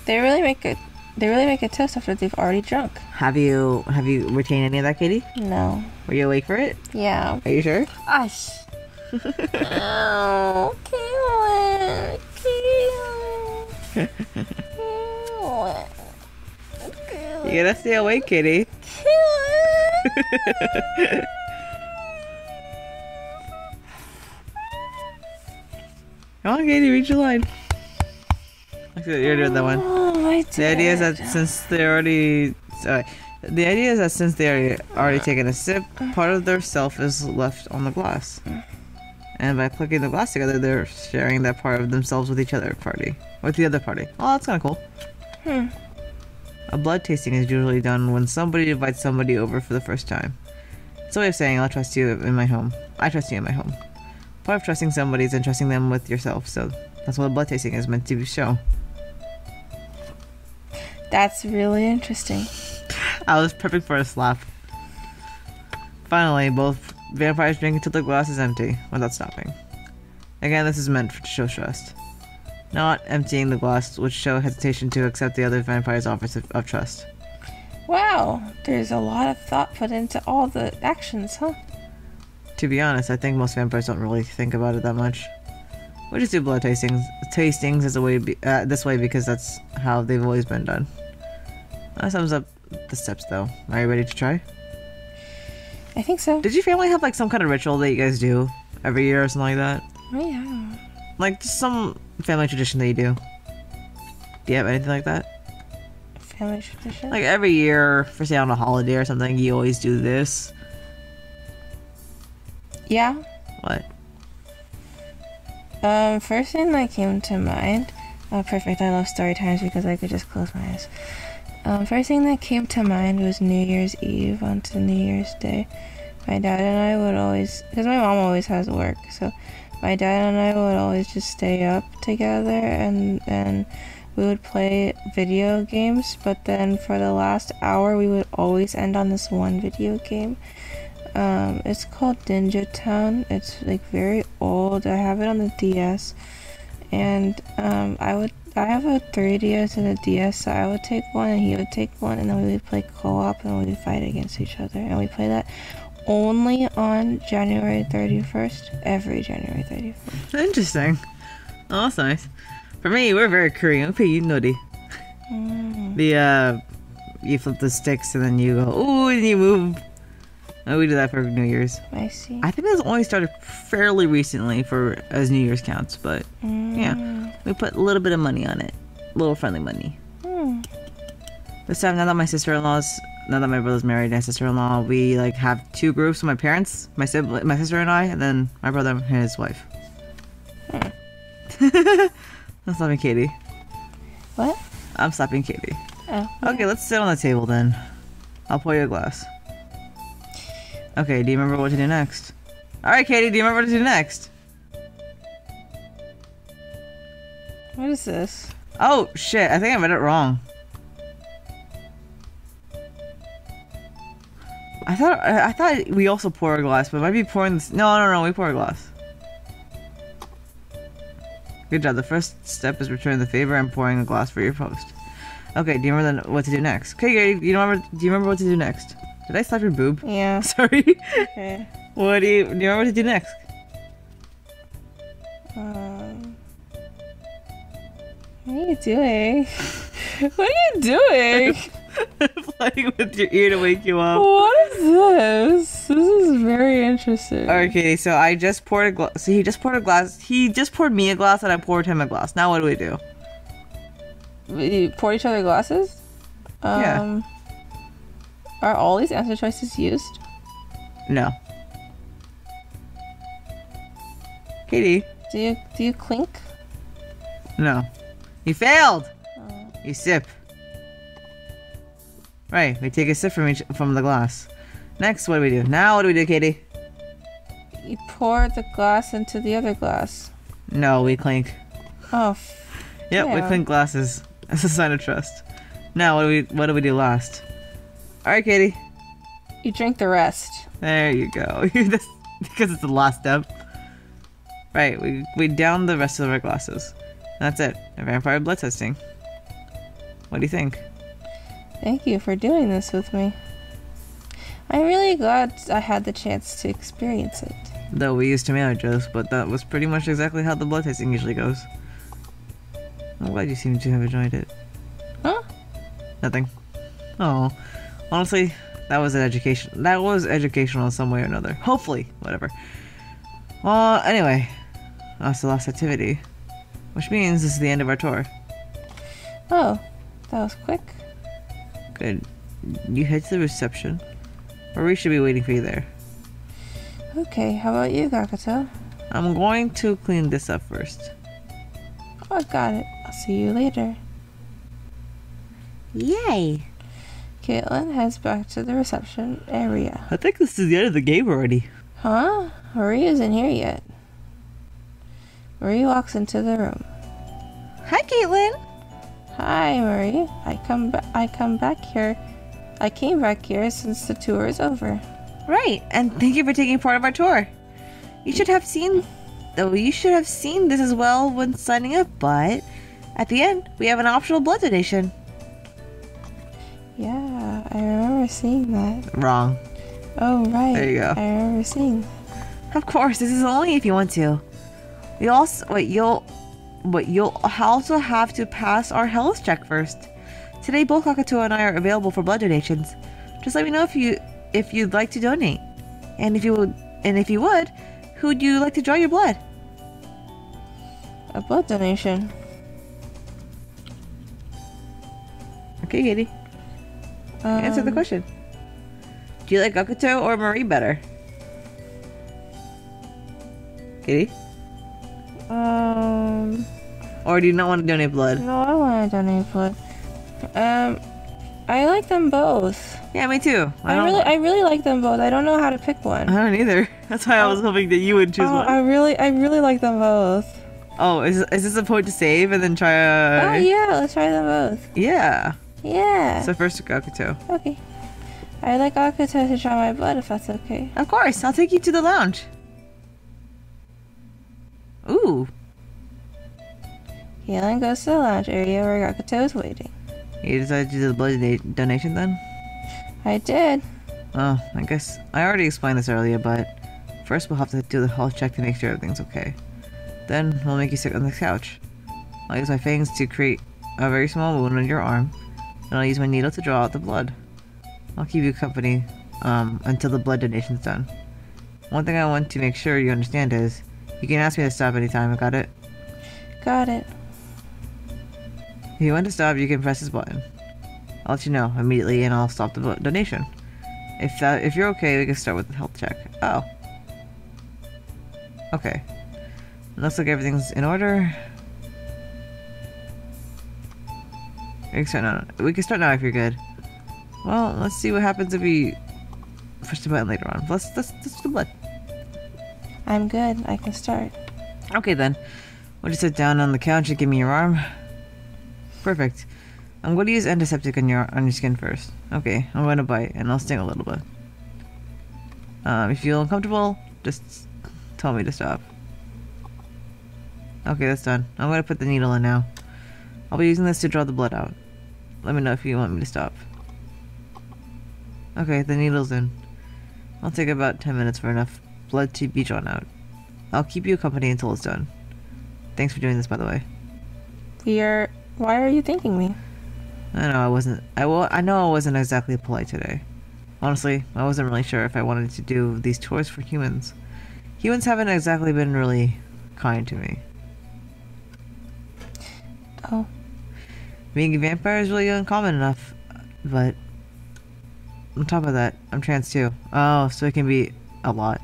They really make a they really make a toast after they've already drunk. Have you have you retained any of that, Katie? No. Were you awake for it? Yeah. Are you sure? I. Oh, Kaylin, Kaylin, Kaylin, Kaylin. You gotta stay awake, Kitty. Kaylin. Come on, Katie, reach your line. Look at you're doing that one. Oh, I did. The idea is that since they're already, sorry, the idea is that since they're already taken a sip, part of their self is left on the glass. And by clicking the glass together, they're sharing that part of themselves with each other party. With the other party. Oh, that's kind of cool. Hmm. A blood tasting is usually done when somebody invites somebody over for the first time. It's a way of saying, I'll trust you in my home. I trust you in my home. Part of trusting somebody is entrusting them with yourself, so that's what a blood tasting is meant to show. That's really interesting. I was perfect for a slap. Finally, both vampires drink until the glass is empty, without stopping. Again, this is meant to show trust. Not emptying the glass would show hesitation to accept the other vampire's offers of, of trust. Wow, there's a lot of thought put into all the actions, huh? To be honest, I think most vampires don't really think about it that much. We just do blood tastings, tastings as a way be, uh, this way because that's how they've always been done. That sums up the steps, though. Are you ready to try? I think so. Did your family have like some kind of ritual that you guys do every year or something like that? Oh yeah. Like just some family tradition that you do. Do you have anything like that? Family tradition? Like every year, for say on a holiday or something, you always do this. Yeah. What? Um, first thing that came to mind. Oh, perfect. I love story times because I could just close my eyes. Um, first thing that came to mind was New Year's Eve onto New Year's Day. My dad and I would always, because my mom always has work, so my dad and I would always just stay up together and, and we would play video games, but then for the last hour we would always end on this one video game. Um, it's called Ninja Town. It's like very old. I have it on the D S, and um, I would I have a three D S and a D S, so I would take one and he would take one, and then we would play co-op and we would fight against each other. And we play that only on January thirty-first, every January thirty-first. Interesting. Oh, that's nice. For me, we're very Korean. Okay, you nutty. Mm. The, uh, you flip the sticks and then you go, ooh, and you move. Oh, we do that for New Year's. I see. I think that's only started fairly recently for as New Year's counts, but mm. yeah. We put a little bit of money on it. A little friendly money. Mm. This time, now that my sister-in-law's now that my brother's married and my sister-in-law, we like have two groups with my parents, my sibling, my sister and I, and then my brother and his wife. Hmm. I'm slapping Katie. What? I'm slapping Katie. Oh. Okay. Okay, let's sit on the table then. I'll pour you a glass. Okay, do you remember what to do next? Alright, Katie, do you remember what to do next? What is this? Oh, shit, I think I read it wrong. I thought I thought we also pour a glass, but it might be pouring this. No, no, no, we pour a glass. Good job. The first step is returning the favor and pouring a glass for your host. Okay, do you remember the, what to do next? Okay, Katie, you remember? Do you remember what to do next? Did I slap your boob? Yeah. Sorry. Okay. What do you do? You remember what to do next? Um. What are you doing? What are you doing? Playing with your ear to wake you up. What is this? This is very interesting. Okay, so I just poured a glass. So he just poured a glass. He just poured me a glass, and I poured him a glass. Now what do we do? We pour each other glasses. Um, yeah. Are all these answer choices used? No. Katie. Do you do you clink? No. You failed. Oh. You sip. Right, we take a sip from each from the glass. Next, what do we do? Now, what do we do, Katie? You pour the glass into the other glass. No, we clink. Oh. Yep, yeah. We clink glasses. That's a sign of trust. Now, what do we what do we do last? All right, Katie. You drink the rest. There you go. That's because it's the last step. Right, we we down the rest of our glasses. That's it. A vampire blood testing. What do you think? Thank you for doing this with me. I'm really glad I had the chance to experience it. Though we used tomato juice, but that was pretty much exactly how the blood testing usually goes. I'm glad you seem to have enjoyed it. Huh? Nothing. Oh, honestly, that was an education. That was educational in some way or another. Hopefully, whatever. Well, anyway, that's the last activity, which means this is the end of our tour. Oh, that was quick. Good. You head to the reception. Marie should be waiting for you there. Okay, how about you, Gakuto? I'm going to clean this up first. Oh, I got it. I'll see you later. Yay! Caitlin heads back to the reception area. I think this is the end of the game already. Huh? Marie isn't here yet. Marie walks into the room. Hi, Caitlin! Hi, Marie. I come ba I come back here. I came back here since the tour is over. Right, and thank you for taking part of our tour. You should have seen, though you should have seen this as well when signing up. But at the end, we have an optional blood donation. Yeah, I remember seeing that. Wrong. Oh right. There you go. I remember seeing that. Of course, this is only if you want to. We also wait. You'll. But you'll also have to pass our health check first. Today, both Gakuto and I are available for blood donations. Just let me know if you if you'd like to donate, and if you would, and if you would, who'd you like to draw your blood? A blood donation. Okay, Katie. Um, answer the question. Do you like Gakuto or Marie better? Katie. Um. Or do you not want to donate blood? No, I want to donate blood. Um, I like them both. Yeah, me too. I, I don't... really, I really like them both. I don't know how to pick one. I don't either. That's why I, I was hoping that you would choose oh, one. I really, I really like them both. Oh, is is this a point to save and then try a? Oh yeah, let's try them both. Yeah. Yeah. So first, Gakuto. Okay. I like Gakuto to try my blood if that's okay. Of course, I'll take you to the lounge. Ooh. Galen goes to the lounge area where Gakuto is waiting. You decided to do the blood donation then? I did. Oh, I guess I already explained this earlier, but first we'll have to do the health check to make sure everything's okay. Then we'll make you sit on the couch. I'll use my fangs to create a very small wound on your arm, and I'll use my needle to draw out the blood. I'll keep you company um, until the blood donation's done. One thing I want to make sure you understand is, you can ask me to stop anytime, I got it? Got it. If you want to stop, you can press this button. I'll let you know immediately and I'll stop the donation. If that, if you're okay, we can start with the health check. Oh. Okay. Looks like everything's in order. We can start now. We can start now if you're good. Well, let's see what happens if we push the button later on. Let's let's let's do the blood. I'm good. I can start. Okay then. We'll just sit down on the couch and give me your arm. Perfect. I'm going to use antiseptic on your on your skin first. Okay, I'm going to bite and I'll sting a little bit. Um, if you feel uncomfortable, just tell me to stop. Okay, that's done. I'm going to put the needle in now. I'll be using this to draw the blood out. Let me know if you want me to stop. Okay, the needle's in. I'll take about ten minutes for enough blood to be drawn out. I'll keep you company until it's done. Thanks for doing this, by the way. We are... Why are you thanking me? I know I wasn't... I, will, I know I wasn't exactly polite today. Honestly, I wasn't really sure if I wanted to do these tours for humans. Humans haven't exactly been really kind to me. Oh. Being a vampire is really uncommon enough, but... On top of that, I'm trans too. Oh, so it can be a lot.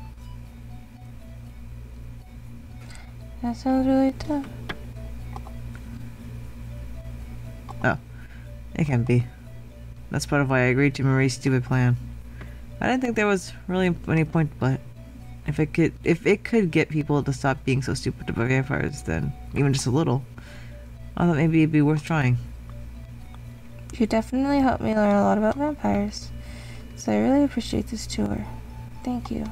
That sounds really tough. Oh. It can be. That's part of why I agreed to Marie's stupid plan. I didn't think there was really any point, but... If it could if it could get people to stop being so stupid about vampires, then even just a little, I thought maybe it'd be worth trying. You definitely helped me learn a lot about vampires. So I really appreciate this tour. Thank you.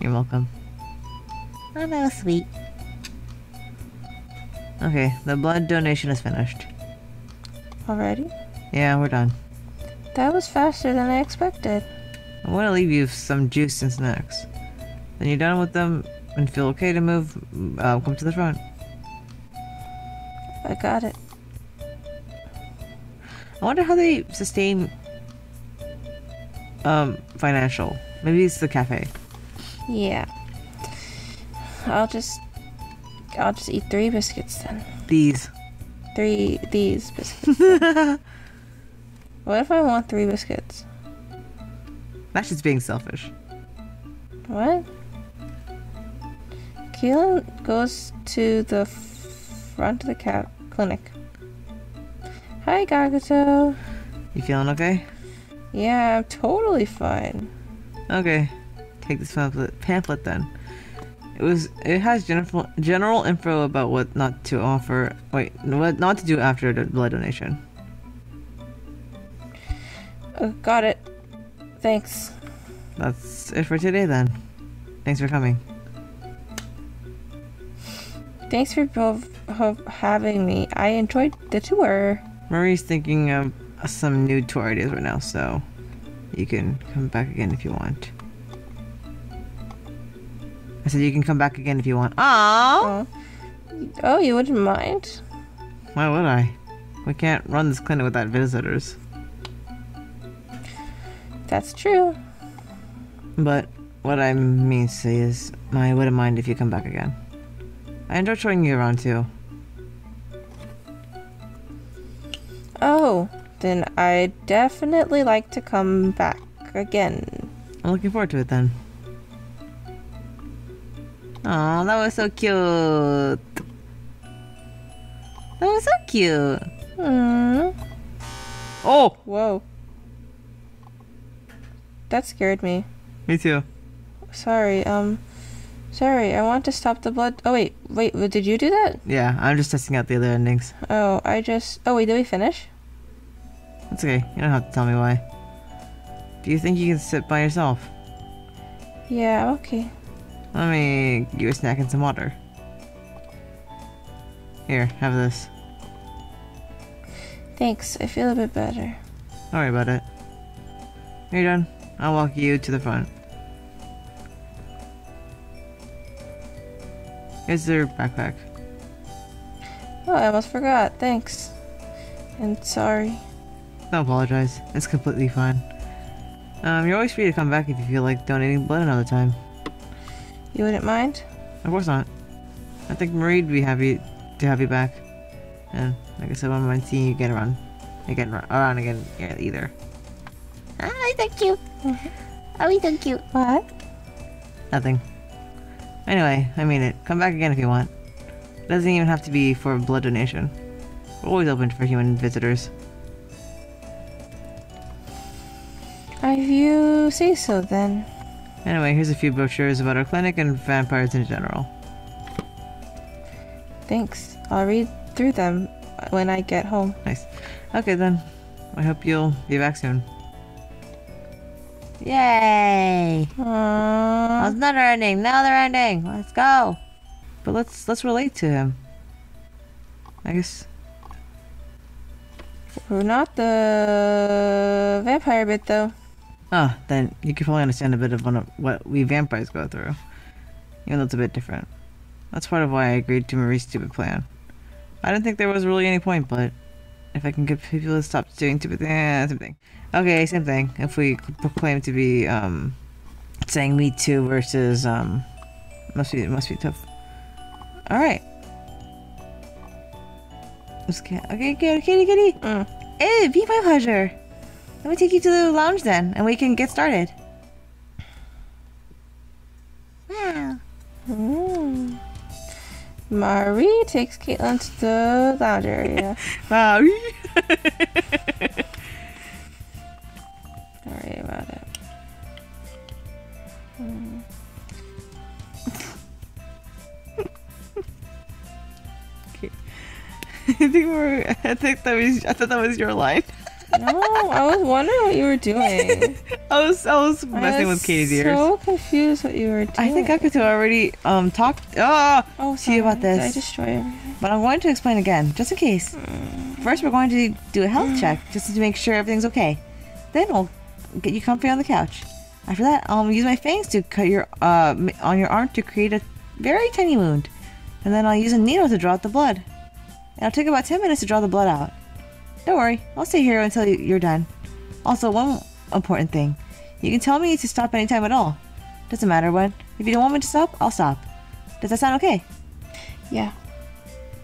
You're welcome. Oh, that was sweet. Okay, the blood donation is finished. Already? Yeah, we're done. That was faster than I expected. I want to leave you some juice and snacks. When you're done with them and feel okay to move, uh, come to the front. I got it. I wonder how they sustain um, financial. Maybe it's the cafe. Yeah. I'll just, I'll just eat three biscuits then. These. Three, these biscuits. What if I want three biscuits? That's just being selfish. What? Keelan goes to the front of the cat clinic. Hi, Gakuto. You feeling okay? Yeah, I'm totally fine. Okay, take this pamphlet, pamphlet then. It was. It has general general info about what not to offer. Wait, what not to do after the blood donation. Oh, got it. Thanks. That's it for today then. Thanks for coming. Thanks for both having me. I enjoyed the tour. Marie's thinking of some new tour ideas right now, so you can come back again if you want. I said you can come back again if you want. Aww! Oh, oh, you wouldn't mind? Why would I? We can't run this clinic without visitors. That's true. But what I mean to say is, I wouldn't mind if you come back again. I enjoy showing you around too. Oh, then I definitely like to come back again. I'm looking forward to it then. Aw, that was so cute. That was so cute. Mm. Oh! Whoa. That scared me. Me too. Sorry, um... Sorry, I want to stop the blood... Oh, wait, wait, did you do that? Yeah, I'm just testing out the other endings. Oh, I just... Oh, wait, did we finish? That's okay. You don't have to tell me why. Do you think you can sit by yourself? Yeah, okay. Let me give you a snack and some water. Here, have this. Thanks, I feel a bit better. Don't worry about it. You're done. I'll walk you to the front. Here's your backpack. Oh, I almost forgot. Thanks. And sorry. Don't apologize. It's completely fine. Um, you're always free to come back if you feel like donating blood another time. You wouldn't mind? Of course not. I think Marie'd be happy to have you back. And like I said, I wouldn't mind seeing you get around. I can run around again yeah, either. Ah, I thank you. Oh, we thank you. What? Nothing. Anyway, I mean it. Come back again if you want. It doesn't even have to be for blood donation. We're always open for human visitors. If you say so, then. Anyway, here's a few brochures about our clinic and vampires in general. Thanks. I'll read through them when I get home. Nice. Okay, then. I hope you'll be back soon. Yay! Aww. It's not our ending. Now they're ending. Let's go. But let's let's relate to him. I guess. We're not the vampire bit though. Oh, then you can probably understand a bit of, one of what we vampires go through. Even though it's a bit different. That's part of why I agreed to Marie's stupid plan. I didn't think there was really any point, but if I can get people to stop doing stupid eh, same thing. Okay, same thing. If we proclaim to be um saying me too versus um must be must be tough. Alright. Okay, kitty, kitty. Mm. It'd be my pleasure. Let me take you to the lounge then, and we can get started. Wow. Mm. Marie takes Caitlin to the lounge area. Marie. Sorry about it. Mm. I think we're. I think that was. I thought that was your line. No, I was wondering what you were doing. I was. I was messing I was with Katie's ears. So confused what you were doing. I think Gakuto already um talked. Oh, oh to you about this. Did I destroy everything? But I'm going to explain again, just in case. Mm. First, we're going to do a health mm. check just to make sure everything's okay. Then we'll get you comfy on the couch. After that, I'll use my fangs to cut your uh on your arm to create a very tiny wound, and then I'll use a needle to draw out the blood. It'll take about ten minutes to draw the blood out. Don't worry, I'll stay here until you're done. Also, one important thing. You can tell me to stop anytime at all. Doesn't matter when. If you don't want me to stop, I'll stop. Does that sound okay? Yeah.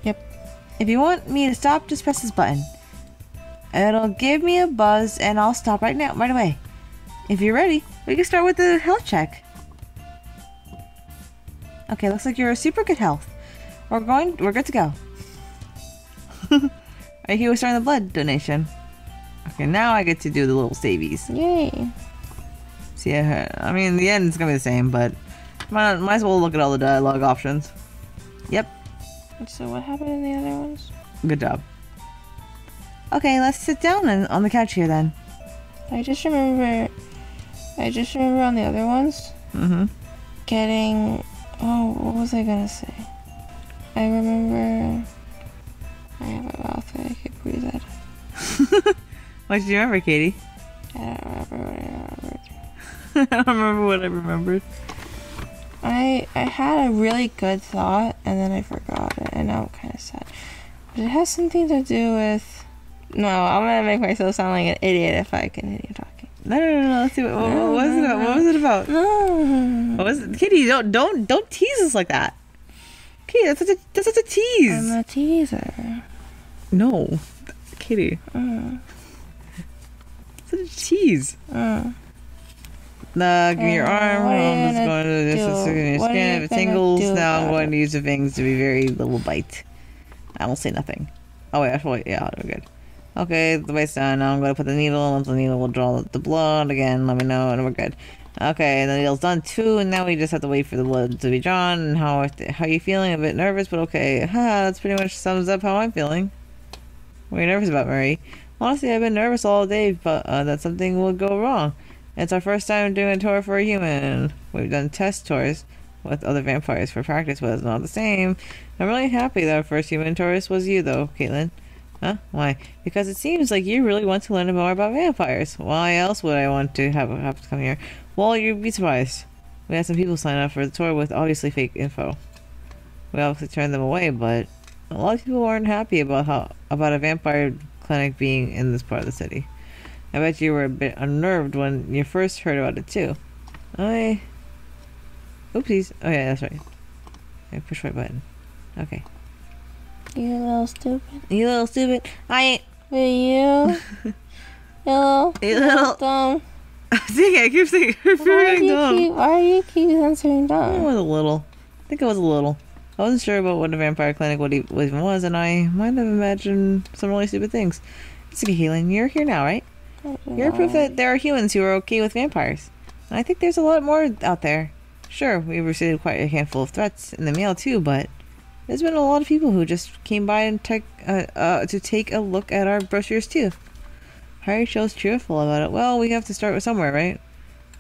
Yep. If you want me to stop, just press this button. It'll give me a buzz and I'll stop right now, right away. If you're ready, we can start with the health check. Okay, looks like you're in super good health. We're going, we're good to go. Right here, we're starting the blood donation. Okay, now I get to do the little savies. Yay! See, I, I mean, in the end, it's gonna be the same, but might, might as well look at all the dialogue options. Yep. So, what happened in the other ones? Good job. Okay, let's sit down and, on the couch here then. I just remember. I just remember on the other ones. Mm-hmm. Getting. Oh, what was I gonna say? I remember. I have my mouth, but I can't breathe it. What did you remember, Katie? I don't remember what I remembered. I don't remember what I remembered. I I had a really good thought, and then I forgot it, and now I'm kind of sad. But it has something to do with... No, I'm going to make myself sound like an idiot if I continue talking. No, no, no, no. Let's see. What, what, what was it about? What was it about? No. What was it? Katie, don't, don't, don't tease us like that. Katie, that's such a, that's such a tease. I'm a teaser. No, Kitty. Mm. Such a tease. Mm. Nah, give me your arm. I'm just going to just your skin. If it tingles, now I'm going to use the things to be very little bite. I won't say nothing. Oh wait, I wait. Yeah, I'm good. Okay, the bite's done. Now I'm going to put the needle. Once the needle will draw the blood again. Let me know, and we're good. Okay, the needle's done too, and now we just have to wait for the blood to be drawn. And how how are you feeling? A bit nervous, but okay. Ha, that's pretty much sums up how I'm feeling. What are you nervous about, Marie? Honestly, I've been nervous all day, but uh, that something will go wrong. It's our first time doing a tour for a human. We've done test tours with other vampires for practice, but it's not the same. I'm really happy that our first human tourist was you, though, Caitlin. Huh? Why? Because it seems like you really want to learn more about vampires. Why else would I want to have, have to come here? Well, you'd be surprised. We had some people sign up for the tour with obviously fake info. We obviously turned them away, but a lot of people weren't happy about how about a vampire clinic being in this part of the city. I bet you were a bit unnerved when you first heard about it too. I... Oopsies. Oh yeah, that's right. I pushed my button. Okay. You little stupid. You little stupid. I ain't. Will you? Hello? You little dumb. I think I keep saying you're fearing dumb. Keep, why do you keep answering dumb? I was a little. I think I was a little. I wasn't sure about what a vampire clinic would even was, and I might have imagined some really stupid things. It's a healing. You're here now, right? You're proof that there are humans who are okay with vampires. And I think there's a lot more out there. Sure, we've received quite a handful of threats in the mail too, but there's been a lot of people who just came by and take, uh, uh, to take a look at our brochures too. Harry shows cheerful about it. Well, we have to start with somewhere, right?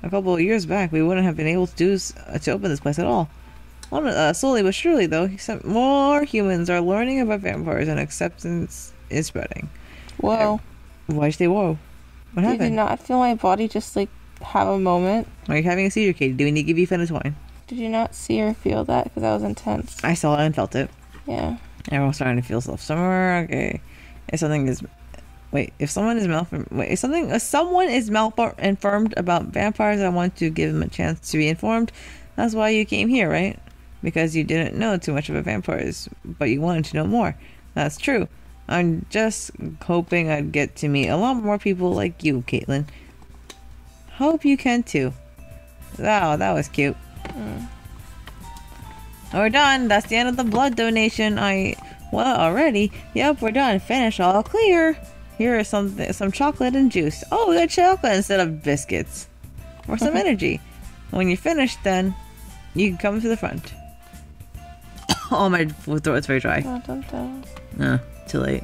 A couple of years back, we wouldn't have been able to do uh, to open this place at all. Uh, slowly but surely, though, more humans are learning about vampires and acceptance is spreading. Whoa! Uh, why'd you say whoa? What happened? Did you not feel my body just like have a moment? Are you having a seizure, Katie? Do we need to give you phenytoin? Did you not see or feel that? Because that was intense. I saw it and felt it. Yeah. Everyone's starting to feel stuff somewhere. Okay. If something is, wait. If someone is malformed, wait. If something, if someone is malformed about vampires, I want to give them a chance to be informed. That's why you came here, right? Because you didn't know too much about vampires, but you wanted to know more. That's true. I'm just hoping I'd get to meet a lot more people like you, Caitlin. Hope you can too. Wow, that was cute. Mm. We're done. That's the end of the blood donation. I well already. Yep, we're done. Finish all clear. Here is some some chocolate and juice. Oh, we got chocolate instead of biscuits, or some energy. When you're finished, then you can come to the front. Oh, my throat's very dry. No, don't die. No, too late.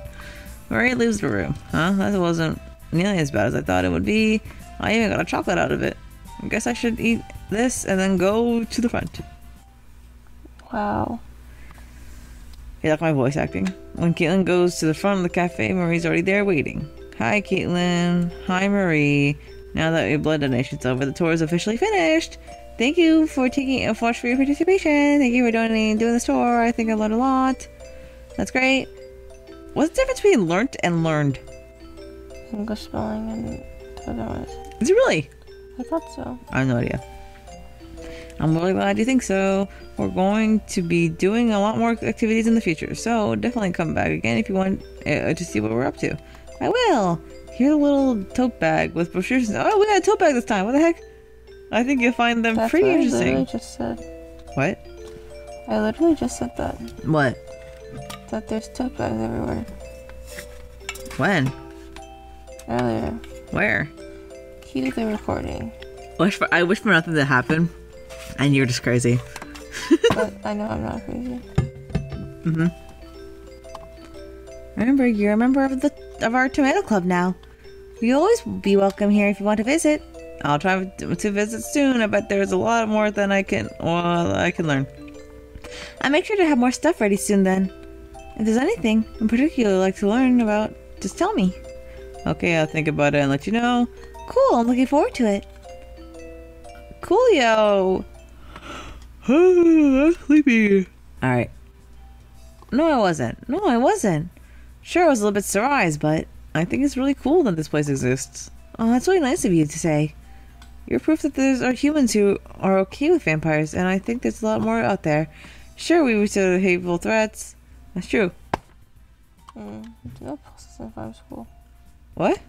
Marie leaves the room. Huh? That wasn't nearly as bad as I thought it would be. I even got a chocolate out of it. I guess I should eat this and then go to the front. Wow. You like my voice acting? When Caitlin goes to the front of the cafe, Marie's already there waiting. Hi, Caitlin. Hi, Marie. Now that your blood donation's over, the tour is officially finished. Thank you for taking a watch for your participation. Thank you for donating, doing this tour. I think I learned a lot. That's great. What's the difference between learnt and learned? English spelling and otherwise. Is it really? I thought so. I have no idea. I'm really glad you think so. We're going to be doing a lot more activities in the future, so definitely come back again if you want uh, to see what we're up to. I will. Here's a little tote bag with brochures. Oh, we got a tote bag this time. What the heck? I think you'll find them That's pretty what interesting. I literally just said. What? I literally just said that. What? That there's tote bags everywhere. When? Earlier. Where? Cue the recording. Wish for, I wish for nothing to happen, and you're just crazy. But I know I'm not crazy. Mm-hmm. Remember, you're a member of the of our tomato club now. You'll always be welcome here if you want to visit. I'll try to visit soon. I bet there's a lot more than I can well, I can learn. I'll make sure to have more stuff ready soon then. If there's anything in particular I'd like to learn about, just tell me. Okay, I'll think about it and let you know. Cool, I'm looking forward to it. Coolio! I'm sleepy. Alright. No, I wasn't. No, I wasn't. Sure, I was a little bit surprised, but I think it's really cool that this place exists. Oh, that's really nice of you to say. You're proof that there are humans who are okay with vampires, and I think there's a lot more out there. Sure, we received hateful threats. That's true. Mm, there's no pluses in farm school. What?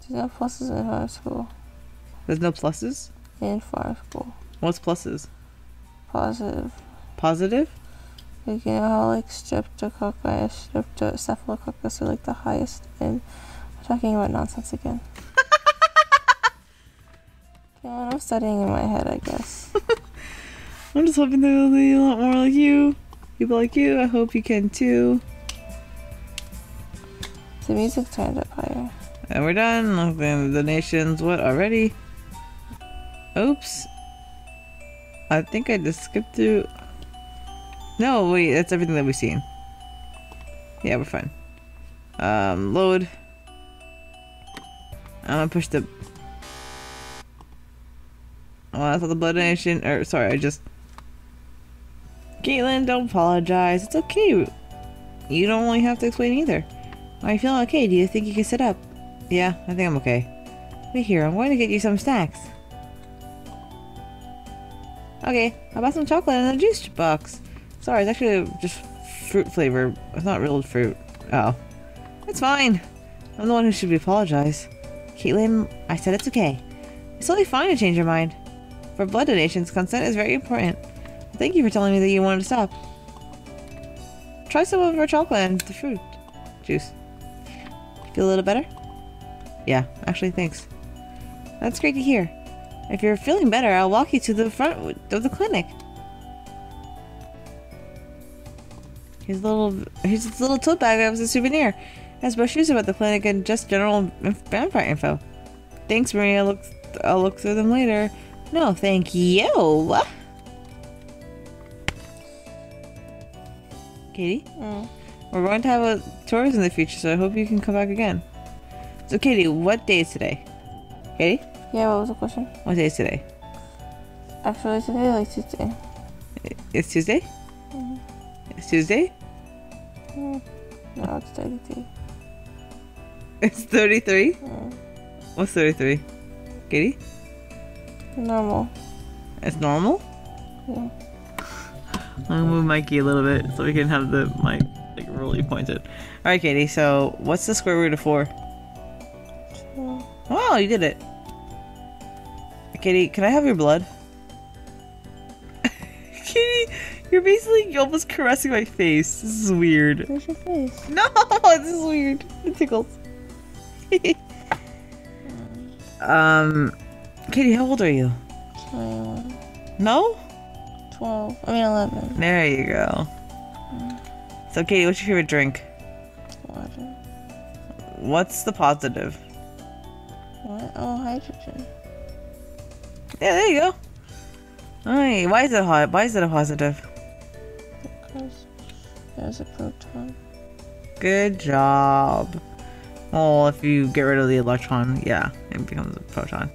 There's no pluses in farm school. There's no pluses? In farm school. What's pluses? Positive. Positive? Like, you know how, like, streptococcus, streptocephalococcus are, like, the highest, and we're talking about nonsense again. You know what I'm studying in my head, I guess. I'm just hoping there'll be a lot more like you. People like you, I hope you can too. The music turned up higher. And we're done. Look at the donations. What, already? Oops. I think I just skipped through. No, wait, that's everything that we've seen. Yeah, we're fine. Um, load. I'm gonna push the... Well, I thought the blood donation, or sorry, I just... Caitlin, don't apologize. It's okay. You don't really have to explain either. Are you feeling okay? Do you think you can sit up? Yeah, I think I'm okay. Wait here, I'm going to get you some snacks. Okay, how about some chocolate in a juice box? Sorry, it's actually just fruit flavor. It's not real fruit. Oh. It's fine. I'm the one who should apologize. Caitlin, I said it's okay. It's totally fine to change your mind. For blood donations, consent is very important. Thank you for telling me that you wanted to stop. Try some of our chocolate and the fruit juice. Feel a little better? Yeah, actually, thanks. That's great to hear. If you're feeling better, I'll walk you to the front of the clinic. Here's a little, here's this little tote bag that was a souvenir. It has brochures about the clinic and just general vampire info. Thanks, Marie. I'll look, I'll look through them later. No, thank you. Katie? Oh. We're going to have a tours in the future, so I hope you can come back again. So, Katie, what day is today? Katie? Yeah, what was the question? What day is today? Actually, today, like Tuesday. It's Tuesday? Mm-hmm. It's Tuesday? Mm. No, it's thirty-three. It's thirty-three? Mm. What's thirty-three? Katie? Normal. It's normal? Yeah. I'll move Mikey a little bit so we can have the mic like really pointed. Alright, Katie, so what's the square root of four? Two. Oh, you did it. Katie, can I have your blood? Katie, you're basically almost caressing my face. This is weird. Where's your face? No, this is weird. It tickles. um, Katie, how old are you? twenty-one. No? twelve. I mean eleven. There you go. Mm. So Katie, what's your favorite drink? Water. What's the positive? What? Oh, hydrogen. Yeah, there you go. Alright, why is it hot? Why is it a positive? Because there's a proton. Good job. Well, if you get rid of the electron, yeah, it becomes a proton.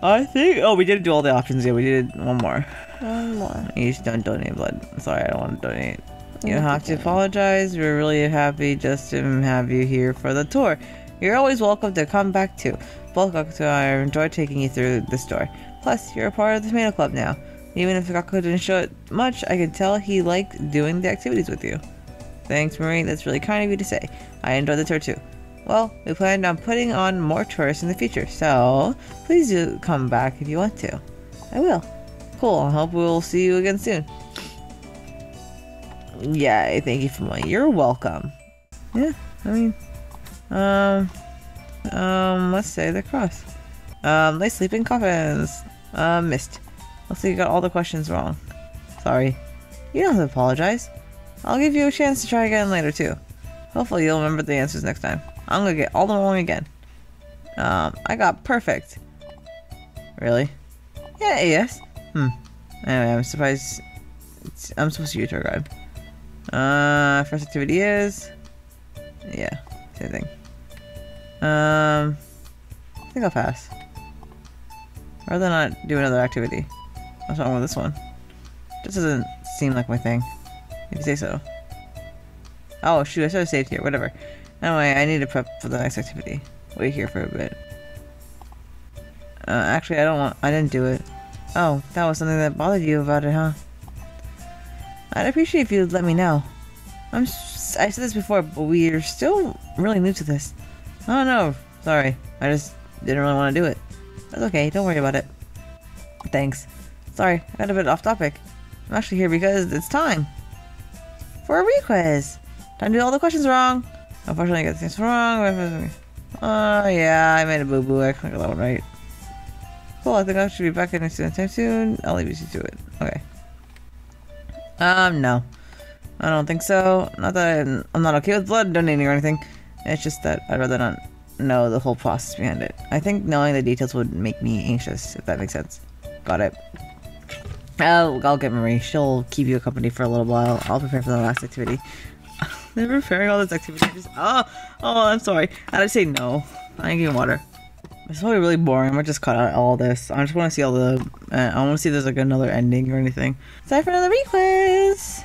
I think. Oh, we did do all the options. Yeah, we did one more. One more. You just don't donate blood. I'm sorry, I don't want to donate. You don't have to apologize. We're really happy just to have you here for the tour. You're always welcome to come back too. Both Gakuto and I enjoyed taking you through the store. Plus, you're a part of the Tomato Club now. Even if Gakuto didn't show it much, I could tell he liked doing the activities with you. Thanks, Marie. That's really kind of you to say. I enjoyed the tour too. Well, we planned on putting on more tourists in the future, so please do come back if you want to. I will. Cool, I hope we'll see you again soon. Yeah, thank you for my. You're welcome. Yeah, I mean, um, um, let's say the cross. Um, they sleep in coffins. Um, missed. Looks like you got all the questions wrong. Sorry. You don't have to apologize. I'll give you a chance to try again later too. Hopefully you'll remember the answers next time. I'm gonna get all the wrong again. Um, I got perfect. Really? Yeah, yes. Hmm. Anyway, I'm surprised. It's, I'm supposed to be a tour guide. Uh, first activity is. Yeah, same thing. Um, I think I'll pass. I'd rather not do another activity. What's wrong with this one? This doesn't seem like my thing. If you say so. Oh shoot, I should have saved here. Whatever. Anyway, I need to prep for the next activity. Wait here for a bit. Uh, actually, I don't want. I didn't do it. Oh, that was something that bothered you about it, huh? I'd appreciate if you'd let me know. I'm. I said this before, but we're still really new to this. Oh no, sorry. I just didn't really want to do it. That's okay. Don't worry about it. Thanks. Sorry, I got a bit off topic. I'm actually here because it's time for a re-quiz. Time to do all the questions wrong. Unfortunately, I got things wrong. Oh, yeah, I made a boo-boo. I clicked that one right. Cool, I think I should be back in the time soon. I'll leave you to it. Okay. Um, no. I don't think so. Not that I'm, I'm not okay with blood donating or anything. It's just that I'd rather not know the whole process behind it. I think knowing the details would make me anxious, if that makes sense. Got it. Oh, I'll get Marie. She'll keep you company for a little while. I'll prepare for the last activity. They're preparing all this activity. Just, oh, oh, I'm sorry. I did say no. I ain't getting water. It's probably really boring. We're just caught out all this. I just want to see all the. Uh, I want to see if there's like another ending or anything. It's time for another re-quiz,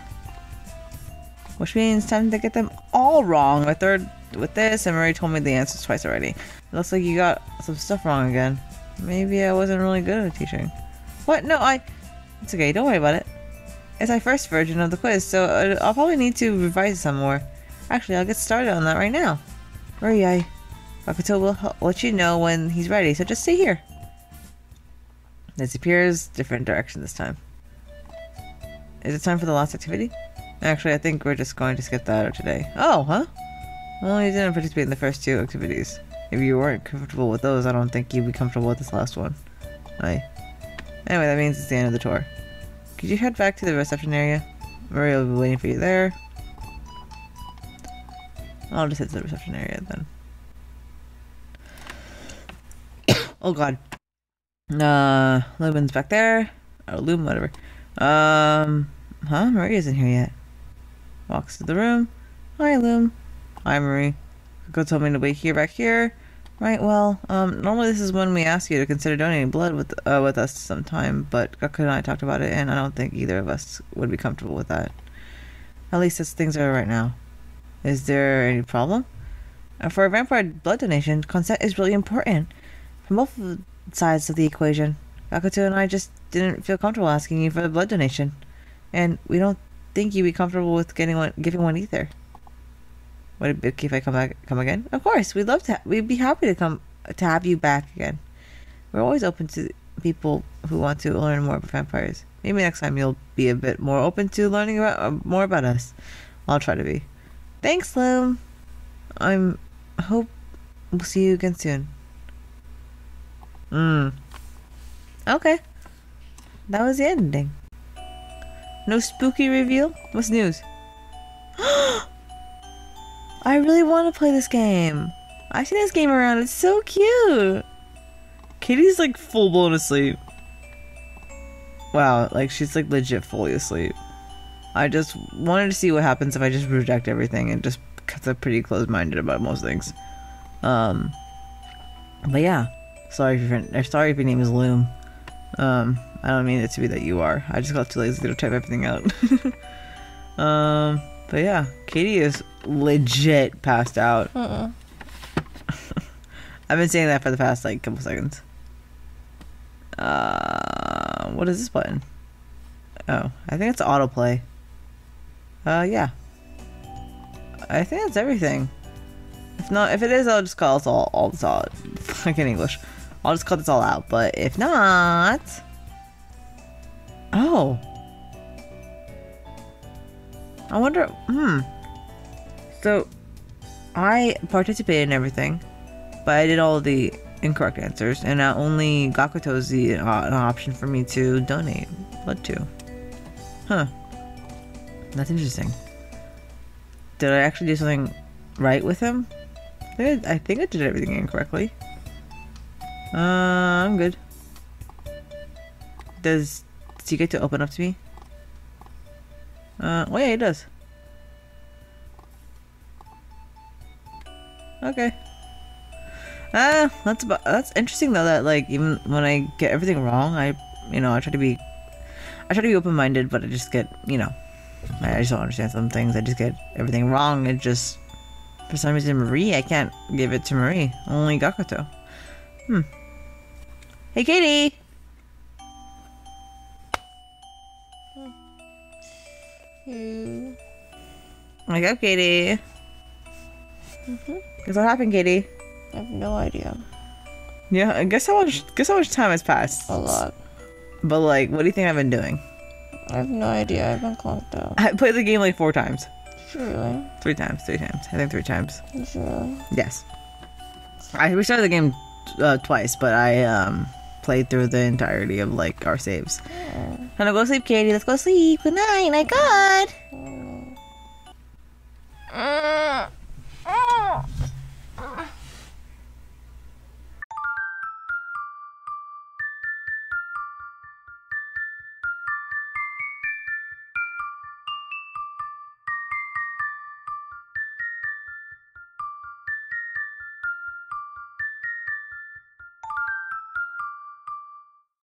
which means time to get them all wrong. My third with this, and Marie told me the answers twice already. It looks like you got some stuff wrong again. Maybe I wasn't really good at teaching. What? No, I. It's okay. Don't worry about it. It's my first version of the quiz, so I'll probably need to revise some more. Actually, I'll get started on that right now. Hurry, I. Gakuto will let you know when he's ready, so just stay here. This appears different direction this time. Is it time for the last activity? Actually, I think we're just going to skip that out today. Oh, huh? Well, you didn't participate in the first two activities. If you weren't comfortable with those, I don't think you'd be comfortable with this last one. I. Anyway, that means it's the end of the tour. Could you head back to the reception area? Marie will be waiting for you there. I'll just head to the reception area then. Oh god. Uh, Lumen's back there. Or Lumen, whatever. Um, huh? Marie isn't here yet. Walks to the room. Hi, Lumen. Hi, Marie. Gakuto told me to wait here, back here. Right, well, um, normally this is when we ask you to consider donating blood with uh, with us sometime, but Gakuto and I talked about it, and I don't think either of us would be comfortable with that. At least as things are right now. Is there any problem? Uh, for a vampire blood donation, consent is really important. From both sides of the equation, Gakuto and I just didn't feel comfortable asking you for the blood donation, and we don't think you'd be comfortable with getting one, giving one either. Would it be okay if I come back, come again? Of course, we'd love to. Ha we'd be happy to come to have you back again. We're always open to people who want to learn more about vampires. Maybe next time you'll be a bit more open to learning about uh, more about us. I'll try to be. Thanks, Loom. I'm hope we'll see you again soon. Hmm. Okay. That was the ending. No spooky reveal? What's news? I really want to play this game. I've seen this game around. It's so cute. Katie's like full blown asleep. Wow, like she's like legit fully asleep. I just wanted to see what happens if I just reject everything and just because I'm pretty closed-minded about most things. Um. But yeah. Sorry if your, sorry if your name is Loom. Um, I don't mean it to be that you are. I just got too lazy to type everything out. um, but yeah, Katie is legit passed out. Uh-uh. I've been saying that for the past like couple seconds. Uh, what is this button? Oh, I think it's autoplay. Uh, yeah. I think that's everything. If not, if it is, I'll just call us all all this all fucking English. I'll just cut this all out, but if not... Oh. I wonder... Hmm. So, I participated in everything, but I did all the incorrect answers, and now only Gakuto is the uh, an option for me to donate blood to. Huh. That's interesting. Did I actually do something right with him? I think I, I, think I did everything incorrectly. Uh, I'm good. Does, does he get to open up to me? Uh, oh yeah, he does. Okay. Ah, that's about, that's interesting though, that like, even when I get everything wrong, I, you know, I try to be, I try to be open-minded, but I just get, you know, I just don't understand some things, I just get everything wrong, it just, for some reason, Marie, I can't give it to Marie, only Gakuto. Hmm. Hey, Katie! Hmm. Wake up, Katie. Mm-hmm. Guess what happened, Katie? I have no idea. Yeah, and guess how much, guess how much time has passed? A lot. But, like, what do you think I've been doing? I have no idea. I haven't clocked out. I played the game, like, four times. Really? Three times. Three times. I think three times. Really? Yes. I restarted the game... Uh, twice, but I um, played through the entirety of like our saves. Yeah. Now go sleep, Katie. Let's go sleep. Good night. Night, God.